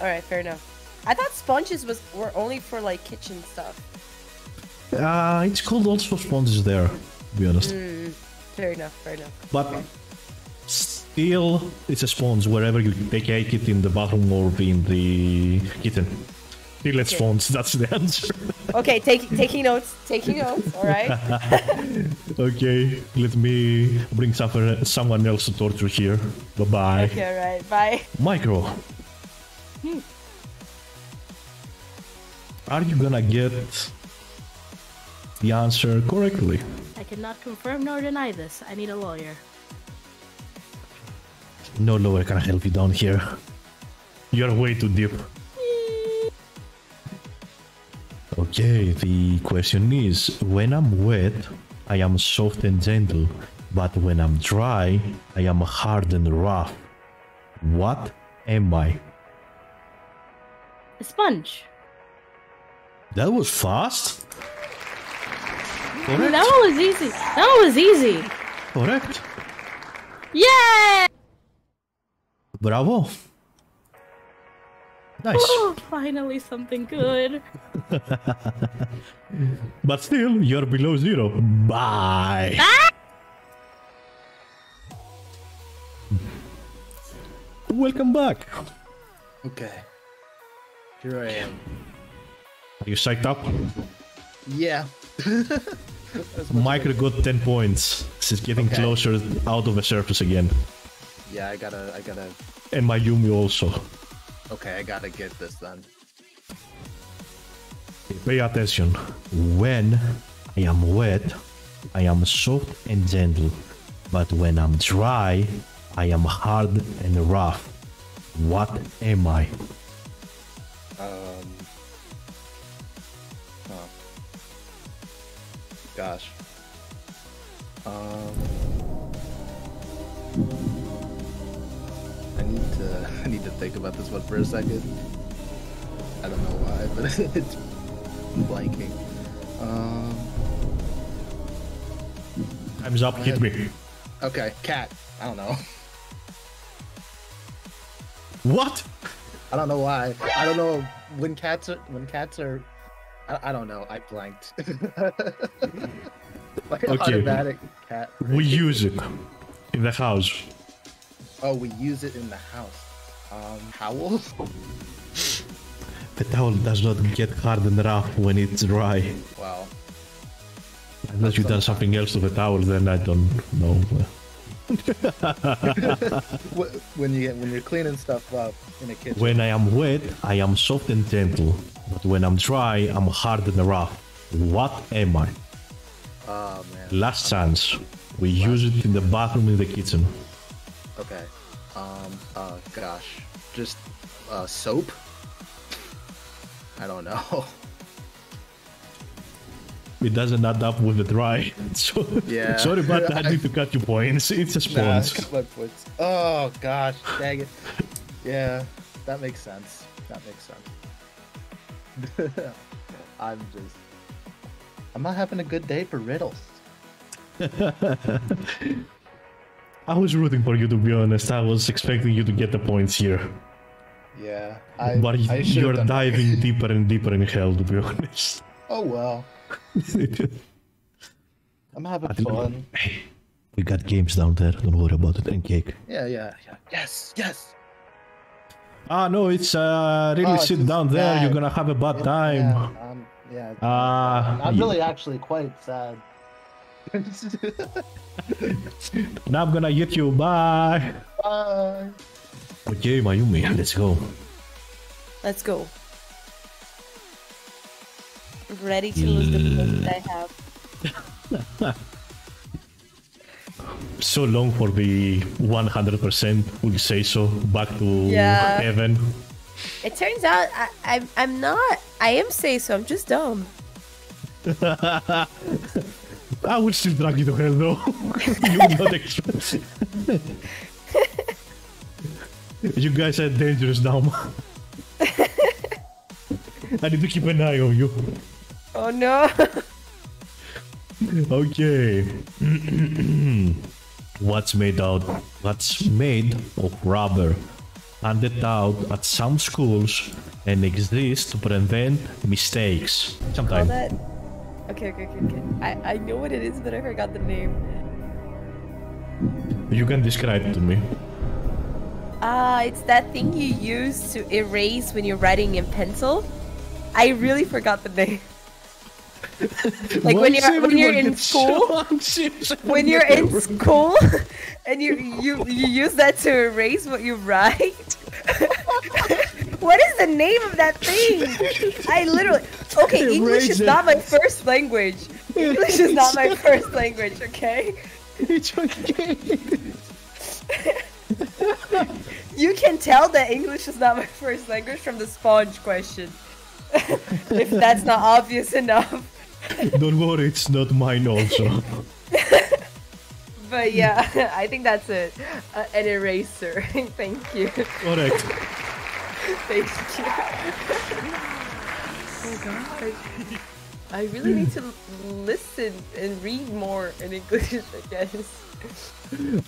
All right, fair enough. I thought sponges was were only for like kitchen stuff. Uh, it's called also sponges there. to be honest. Mm, fair enough, fair enough. But okay. Still, it's a sponge wherever you take it, in the bathroom or in the kitchen. Still a okay. sponge, that's the answer. Okay, take, taking notes, taking notes, alright? Okay, let me bring someone, someone else to torture here. Bye-bye. Okay, alright, bye. Micro. Hmm. Are you gonna get the answer correctly? I cannot confirm nor deny this. I need a lawyer. No lawyer can help you down here. You're way too deep. Okay, the question is, when I'm wet, I am soft and gentle, but when I'm dry, I am hard and rough. What am I? A sponge. That was fast. Correct. That one was easy. That one was easy. Correct. Yeah. Bravo. Nice. Oh, finally something good. But still, you're below zero. Bye. Ah! Welcome back. Okay. Here I am. Are you psyched up? Yeah. Micro got ten points. She's getting okay. closer out of the surface again. Yeah, I gotta, I gotta. And Mayumi also. Okay, I gotta get this done. Pay attention. When I am wet, I am soft and gentle, but when I'm dry, I am hard and rough. What am I? Um. Oh. Gosh. Um. I need to. I need to think about this one for a second. I don't know why, but it's blanking. Um. Time's up. Hit me. Okay, cat. I don't know. What? I don't know why. I don't know when cats are. When cats are. I, I don't know. I blanked. Like okay. Automatic cat. We use it in the house. Oh, we use it in the house. Um, howl. The towel does not get hard and rough when it's dry. Wow. Unless you've done something else to the towel, then I don't know. When you get, when you're cleaning stuff up in a kitchen. When I am wet, I am soft and gentle, but when I'm dry, I'm hard and rough. What am I? Oh, man. Last chance. We wow. use it in the bathroom, in the kitchen. Okay. Um. Uh. Gosh. Just. Uh. Soap. I don't know. It doesn't add up with the dry. So, yeah. Sorry about that. I need to cut your points. It's a sponge. Nah, I cut my points. Oh gosh, dang it. Yeah, that makes sense. That makes sense. I'm just. I'm not having a good day for riddles. I was rooting for you, to be honest. I was expecting you to get the points here. Yeah. I, but I you're diving it. Deeper and deeper in hell, to be honest. Oh well. I'm having fun. Hey, we got games down there, don't worry about it, and cake. Yeah, yeah, yeah. Yes, yes! Ah, no, it's uh, really oh, sit it's down there, bad. You're gonna have a bad yeah, time. Yeah, um, yeah. Uh, I'm really yeah. actually quite sad. Now I'm gonna get you, bye! Bye! Okay, Mayumi, let's go. Let's go. Ready to lose the points that I have. So long for the one hundred percent, we'll say so, back to yeah. heaven. It turns out I, I'm, I'm not, I am say so, I'm just dumb. I would still drag you to hell though. You would not expect. You guys are dangerous now. I need to keep an eye on you. Oh no! Okay. What's made out? What's made of rubber? Handed out at some schools and exists to prevent mistakes. Sometimes. Okay, okay, okay, okay. I, I know what it is, but I forgot the name. You can describe it to me. Ah, uh, it's that thing you use to erase when you're writing in pencil. I really forgot the name. Like when you're when you're in school, when you're in school, and you you you use that to erase what you write. What is the name of that thing? I literally okay. English is not my first language. English is not my first language. Okay. It's okay. You can tell that English is not my first language from the sponge question. If that's not obvious enough. Don't worry, it's not mine also. But yeah, I think that's it. Uh, an eraser. Thank you. Correct. Thank you. Oh god. I really need to listen and read more in English, I guess.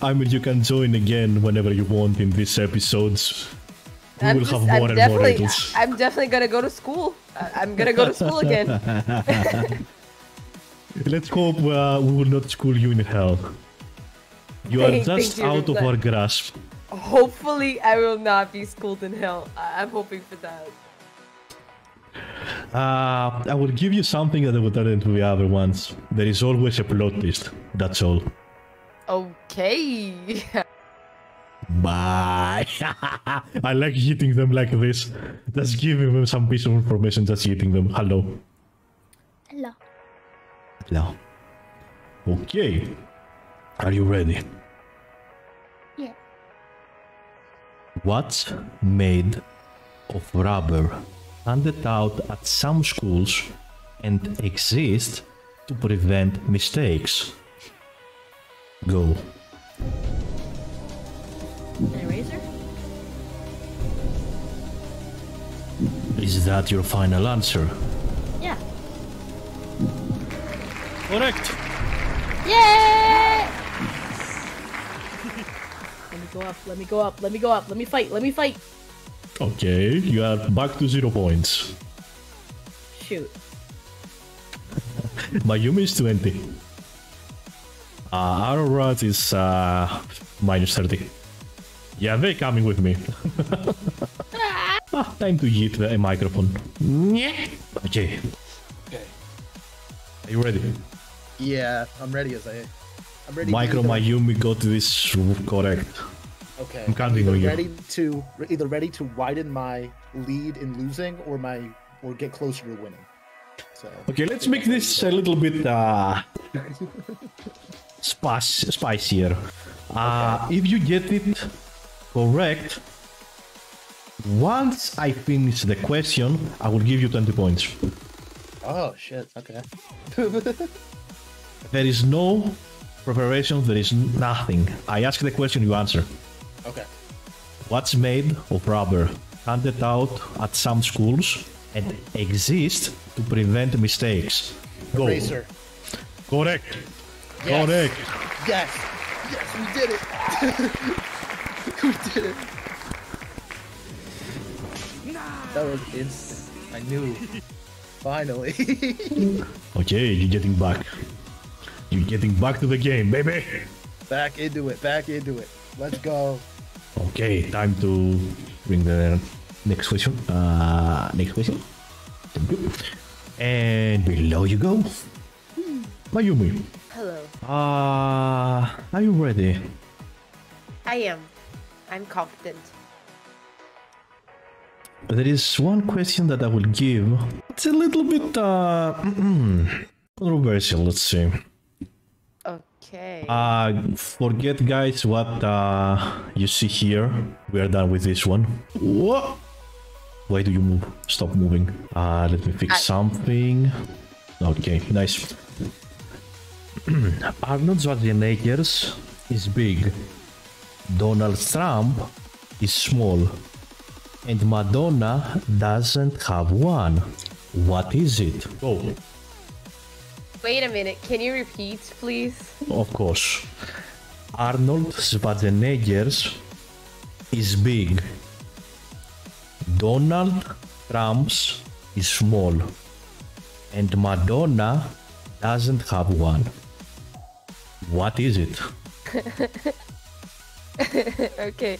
I mean, you can join again whenever you want in these episodes. We I'm will just, have more I'm and more riddles. I'm definitely gonna go to school. I'm gonna go to school again. Let's hope uh, we will not school you in hell. You are hey, just you, out of our grasp. Hopefully I will not be schooled in hell. I I'm hoping for that. Uh, I will give you something that I will turn into the other ones. There is always a plot twist. That's all. Okay. Bye. I like hitting them like this. Just giving them some piece of information, just hitting them. Hello. Hello. Hello. Okay. Are you ready? Yeah. What's made of rubber handed out at some schools and exists to prevent mistakes? Go. An eraser? Is that your final answer? Yeah. Correct! Yay! Let me go up, let me go up, let me go up, let me fight, let me fight! Okay, you are back to zero points. Shoot. Mayumi is twenty. Uh, Aurawrart is uh, minus thirty. Yeah, they're coming with me. Ah, time to hit the microphone. Yeah. Okay. Okay. Are you ready? Yeah, I'm ready as I. I'm ready. Micro to either... Mayumi got this correct. Okay. I'm counting on you. Ready to either ready to widen my lead in losing or my or get closer to winning. So. Okay, let's make this a little bit uh, spice, spicier. Uh, okay. If you get it. Correct. Once I finish the question, I will give you twenty points. Oh shit, okay. There is no preparation, there is nothing. I ask the question, you answer. Okay. What's made of rubber handed out at some schools and exists to prevent mistakes? Go. Eraser. Correct. Yes. Correct. Yes. Yes, we did it. We did it. That was instant. I knew. Finally. Okay, you're getting back. You're getting back to the game, baby. Back into it. Back into it. Let's go. Okay, time to bring the next question. Uh, next question. And below you go. Mayumi. Hello. Uh, are you ready? I am. I'm confident. There is one question that I will give. It's a little bit uh, controversial, let's see. Okay. Uh, forget, guys, what uh, you see here. We are done with this one. What? Why do you move? Stop moving. Uh, let me fix I something. Okay, nice. Arnold Schwarzenegger is big. Donald Trump is small, and Madonna doesn't have one. What is it? Oh. Wait a minute, can you repeat, please? Of course. Arnold Schwarzenegger is big. Donald Trump is small, and Madonna doesn't have one. What is it? Okay,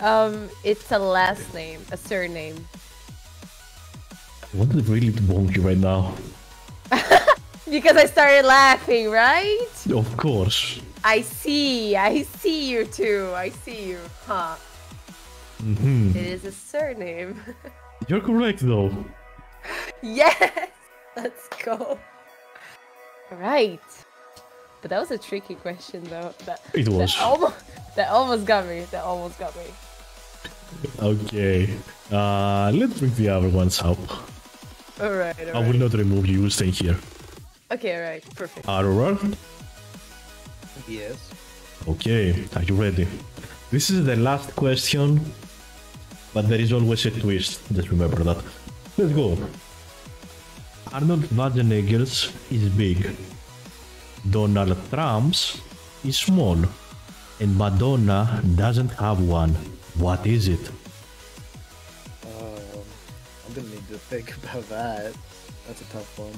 um, it's a last name, a surname. What is really wonky right now? Because I started laughing, right? Of course. I see, I see you too, I see you, huh? Mm-hmm. It is a surname. You're correct though. Yes! Let's go. Alright. But that was a tricky question though. That, it was. That almost, that almost got me, that almost got me. Okay, uh, let's bring the other ones up. Alright, alright. I will not remove you, stay here. Okay, alright, perfect. Aurawrart? Yes. Okay, are you ready? This is the last question, but there is always a twist, just remember that. Let's go. Arnold Schwarzenegger's is big, Donald Trump's is small, and Madonna doesn't have one. What is it? Uh, I'm gonna need to think about that. That's a tough one.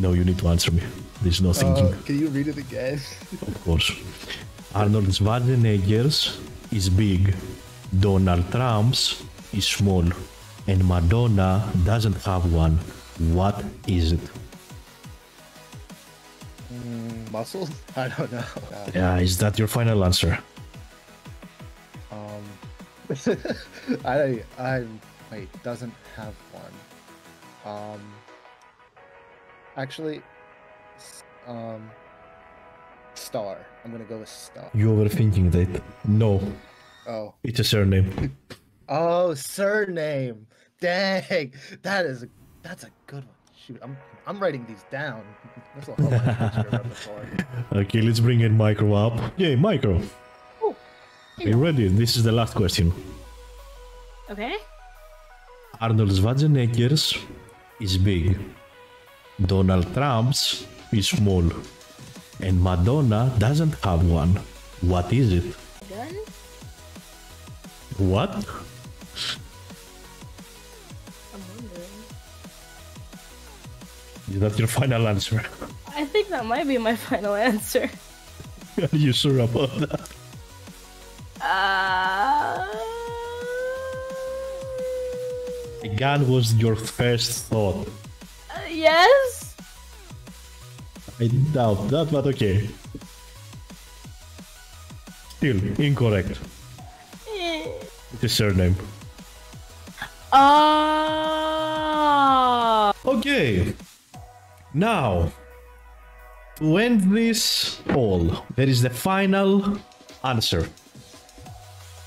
No, you need to answer me. There's no thinking. Uh, can you read it again? Of course. Arnold Schwarzenegger's is big, Donald Trump's is small, and Madonna doesn't have one. What is it? Mm, muscle? I don't know. Uh, yeah, is that your final answer? Um, I, I, wait, doesn't have one. Um, actually, um, star. I'm gonna go with star. You overthinking that? No. Oh. It's a surname. Oh, surname. Dang, that is a, that's a good one. Shoot, I'm, I'm writing these down. That's a whole lot of things to remember. Okay, let's bring in Micro up. Yay, Micro. Are you ready? This is the last question. Okay. Arnold Schwarzenegger's is big, Donald Trump's is small, and Madonna doesn't have one. What is it? Gun? What? I'm wondering. Is that your final answer? I think that might be my final answer. Are you sure about that? Uh... The gun was your first thought. Uh, yes? I doubt that, but okay. Still incorrect. It's a surname. Uh... Okay. Now, to end this all, there is the final answer.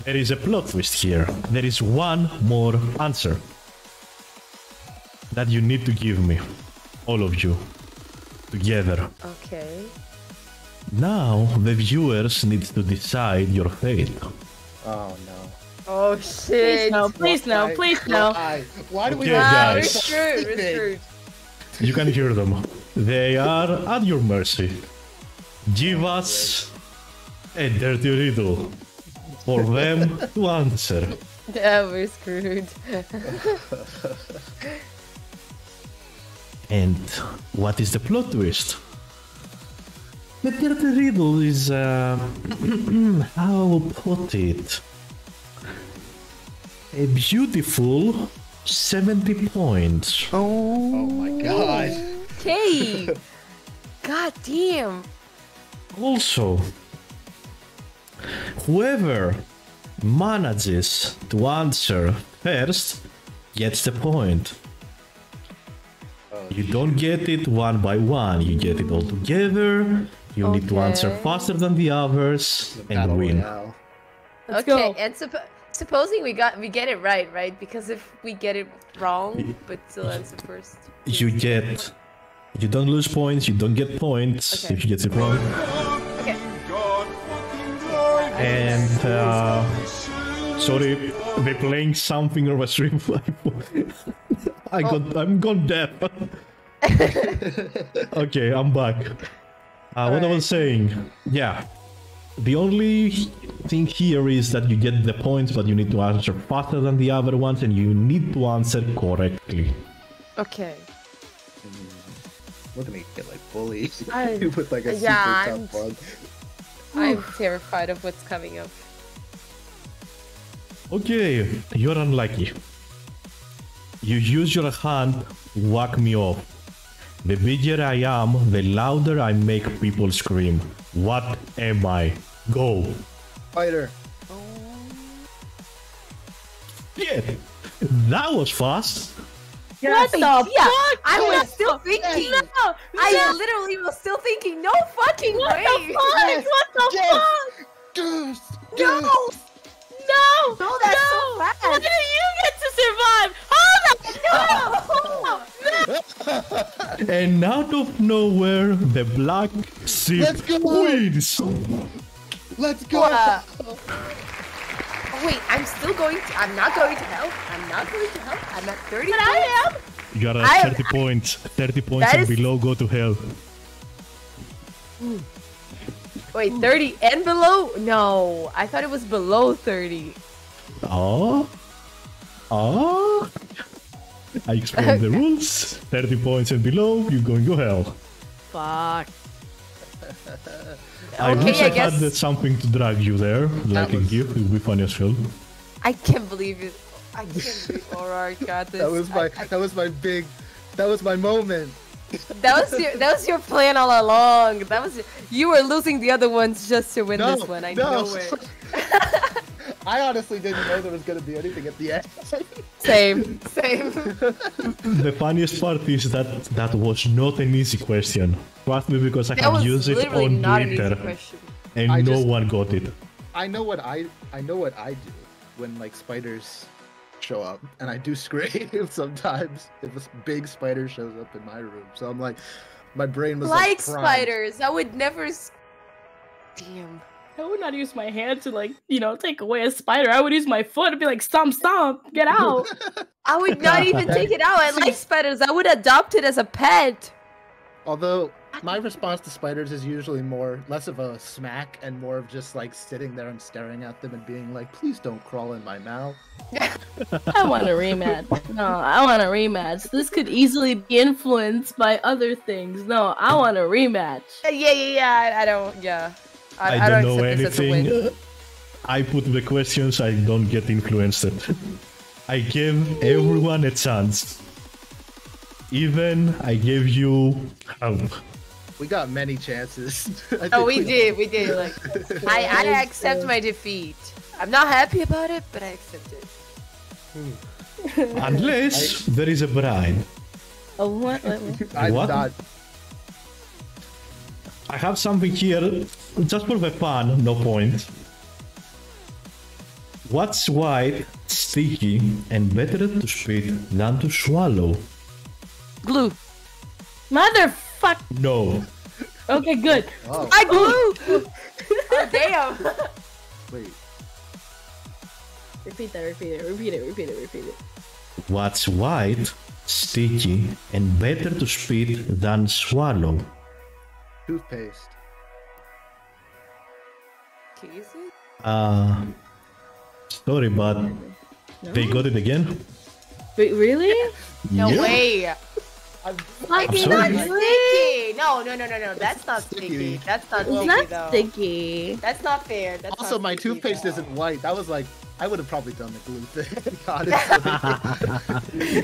There is a plot twist here. There is one more answer that you need to give me, all of you, together. Okay. Now the viewers need to decide your fate. Oh no. Oh shit. Please no, please no, please no. Why do we have to screw it? You can hear them. They are at your mercy. Give us a dirty riddle for them to answer. Yeah, we're screwed. And what is the plot twist? The dirty riddle is, uh, how put it? A beautiful seventy points. Oh, oh my god. Okay. God damn. Also, whoever manages to answer first gets the point. You don't get it one by one, you get it all together. You okay. need to answer faster than the others and win. Let's okay, go. And suppo supposing we got we get it right, right? Because if we get it wrong, but still answer first. You get, you don't lose points, you don't get points okay. if you get it wrong. Okay. And uh, sorry, they're playing something over stream. I oh. got, I'm gone deaf. Okay, I'm back. Uh, what right. I was saying, yeah, the only thing here is that you get the points, but you need to answer faster than the other ones, and you need to answer correctly. Okay. We're gonna get like bullied with like a yeah, super I'm, tough bug. I'm terrified of what's coming up. Okay, you're unlucky. You use your hand to whack me off. The bigger I am, the louder I make people scream. What am I? Go. Fighter. Oh. Yeah, that was fast. Yes. What the yeah. fuck? I yes. was still thinking. Yes. No, I yes. literally was still thinking. No fucking what way. The yes. What the yes. fuck? Yes. Yes. No. No. No, that's no. so fast. How do you get to survive? Hold on. No. No. And out of nowhere, the black sheep wins. Let's go. Uh, oh wait, I'm still going to, I'm not going to help. I'm not going to help. I'm at thirty but points. I am. You are at thirty am, points. thirty points and is... below go to hell. Wait, thirty and below? No, I thought it was below thirty. Oh. Oh. I explained okay. the rules. thirty points and below, you're going to hell. Fuck. I okay, wish I, I guess... had something to drag you there, like was... a gift. It would be funny as hell. I can't believe it. I can't believe Aurawrart got this. That was my, I, I... that was my big, that was my moment. That was your, that was your plan all along. That was, your, you were losing the other ones just to win no, this one. I no. know it. I honestly didn't know there was gonna be anything at the end. Same, same. The funniest part is that that was not an easy question. Trust me, because I that can use it on Twitter, and I no just, one got it. I know what I I know what I do when like spiders show up, and I do scream sometimes if a big spider shows up in my room. So I'm like, my brain was like, like spiders. I would never. Damn. I would not use my hand to, like, you know, take away a spider. I would use my foot and be like, stomp, stomp, get out. I would not even take it out. I like spiders. I would adopt it as a pet. Although my response to spiders is usually more, less of a smack and more of just like sitting there and staring at them and being like, please don't crawl in my mouth. I want a rematch. No, I want a rematch. This could easily be influenced by other things. No, I want a rematch. Yeah, yeah, yeah. I, I don't, yeah. I, I don't, don't know anything. I put the questions, I don't get influenced. I gave everyone a chance. Even I gave you help. We got many chances. Oh, we, we did, we did. Like, I, I accept my defeat. I'm not happy about it, but I accept it. Unless I... there is a bride. Oh, what? I what? Not... I have something here, just for the fun, no point. What's white, sticky, and better to spit than to swallow? Glue. Motherfuck. No. Okay, good. Oh. I glue. Oh, damn. Wait. Repeat that. Repeat it. Repeat it. Repeat it. Repeat it. What's white, sticky, and better to spit than swallow? Toothpaste. Can you see? Uh, sorry, but no? They got it again. Wait, really? No yeah. way. I'm, like, I'm not sticky. No, no, no, no, no. That's not sticky. That's not sticky, That's not sticky. That's not fair. That's also, not my sticky, toothpaste though. Isn't white. That was like, I would have probably done the glue thing, honestly.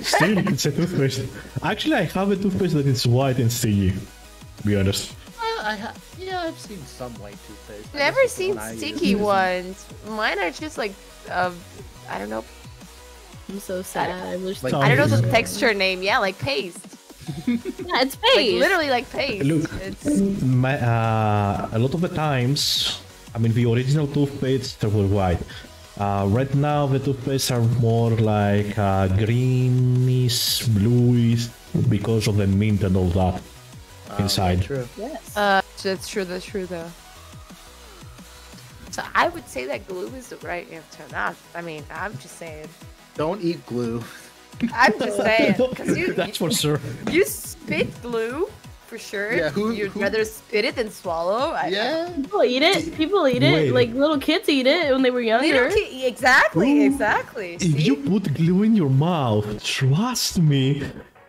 Still, it's a toothpaste. Actually, I have a toothpaste that is white and sticky, to be honest. Well, I ha yeah, I've seen some white toothpaste. Never seen sticky ones. Mine are just like, uh, I don't know. I'm so sad. I, I wish. Like, I don't know the texture name. Yeah, like paste. Yeah, it's paste. Like, literally like paste. Look, it's... my, uh, a lot of the times, I mean, the original toothpaste were white. Uh, right now, the toothpastes are more like uh, greenish, bluish, because of the mint and all that uh, inside. That's true. Yes. Uh, that's true. That's true, though. So I would say that glue is the right answer. Not. I mean, I'm just saying. Don't eat glue. I'm just saying, because you, that's for sure. You spit glue, for sure. Yeah, who, You'd who... rather spit it than swallow. Yeah. I, people eat it. People eat Wait. it. Like little kids eat it when they were younger. Kid, exactly. Ooh, exactly. If See? you put glue in your mouth, trust me,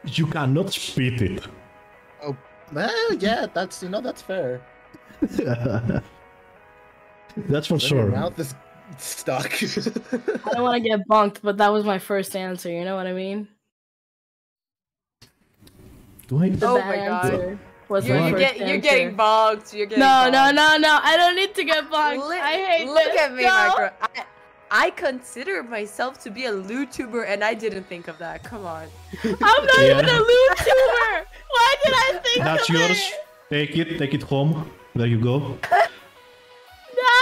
you cannot spit it. Oh, Well, yeah, that's, you know, that's fair. That's for sure. Your mouth is stuck. I don't want to get bunked, but that was my first answer. You know what I mean? Do I? The oh my god. Was you're, you're, get, you're getting bugged. You're getting no, bugged. No, no, no. I don't need to get bugged. Look, I hate look this. Look at me, no. Micro. I, I consider myself to be a lootuber, and I didn't think of that. Come on. I'm not yeah. even a lootuber. Why did I think That's of yours. It? Take it. Take it home. There you go. No!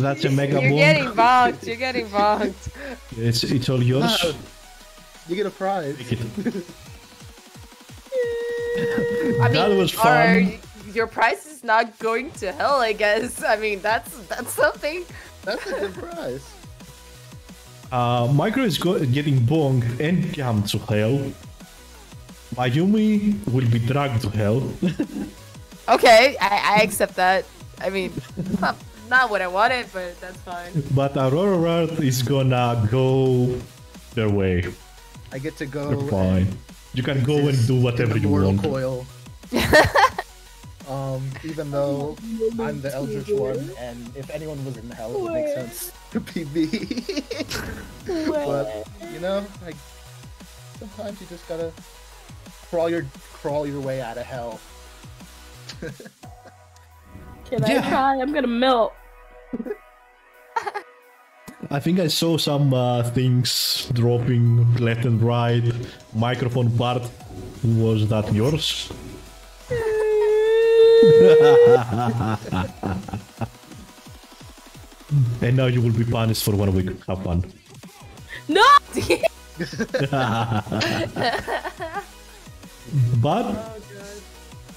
That's a mega bomb. You're getting bugged. You're getting bugged. It's, it's all yours. Oh, you get a prize. Take it. I mean, that was fun. Our, your prize is not going to hell, I guess. I mean, that's that's something. That's a good prize. Uh, Micro is go getting bonged and jammed to hell. Mayumi will be dragged to hell. Okay, I, I accept that. I mean, not, not what I wanted, but that's fine. But Aurawrart is gonna go their way. I get to go. They're fine. And... You can go and do whatever you want. Coil. um, even though I'm the Eldritch one, and if anyone was in hell, it makes sense to be me. But you know, like sometimes you just gotta crawl your crawl your way out of hell. Can yeah. I try? I'm gonna melt. I think I saw some uh, things dropping left and right. Microphone part. Was that yours? And now you will be punished for one week. Have fun. No! But oh,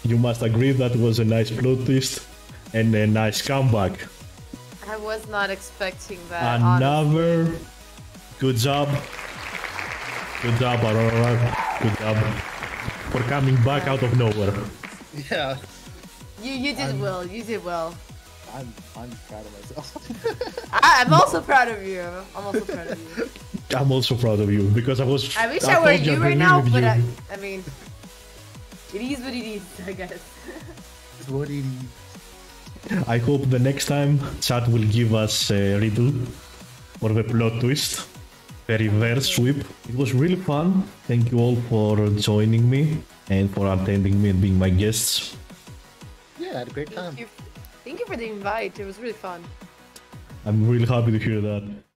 you must agree that was a nice plot twist and a nice comeback. I was not expecting that. Another honestly. Good job. Good job, Aurawrart. Good job. For coming back out of nowhere. Yeah. You you did I'm, well. You did well. I'm I'm proud of myself. I, I'm also proud of you. I'm also proud of you. I'm also proud of you because I was I wish I, I were you right now, but I, I mean it is what it is, I guess. It's what it is. I hope the next time chat will give us a riddle or the plot twist, the reverse sweep. It was really fun. Thank you all for joining me and for attending me and being my guests. Yeah, I had a great time. Thank you, thank you for the invite. It was really fun. I'm really happy to hear that.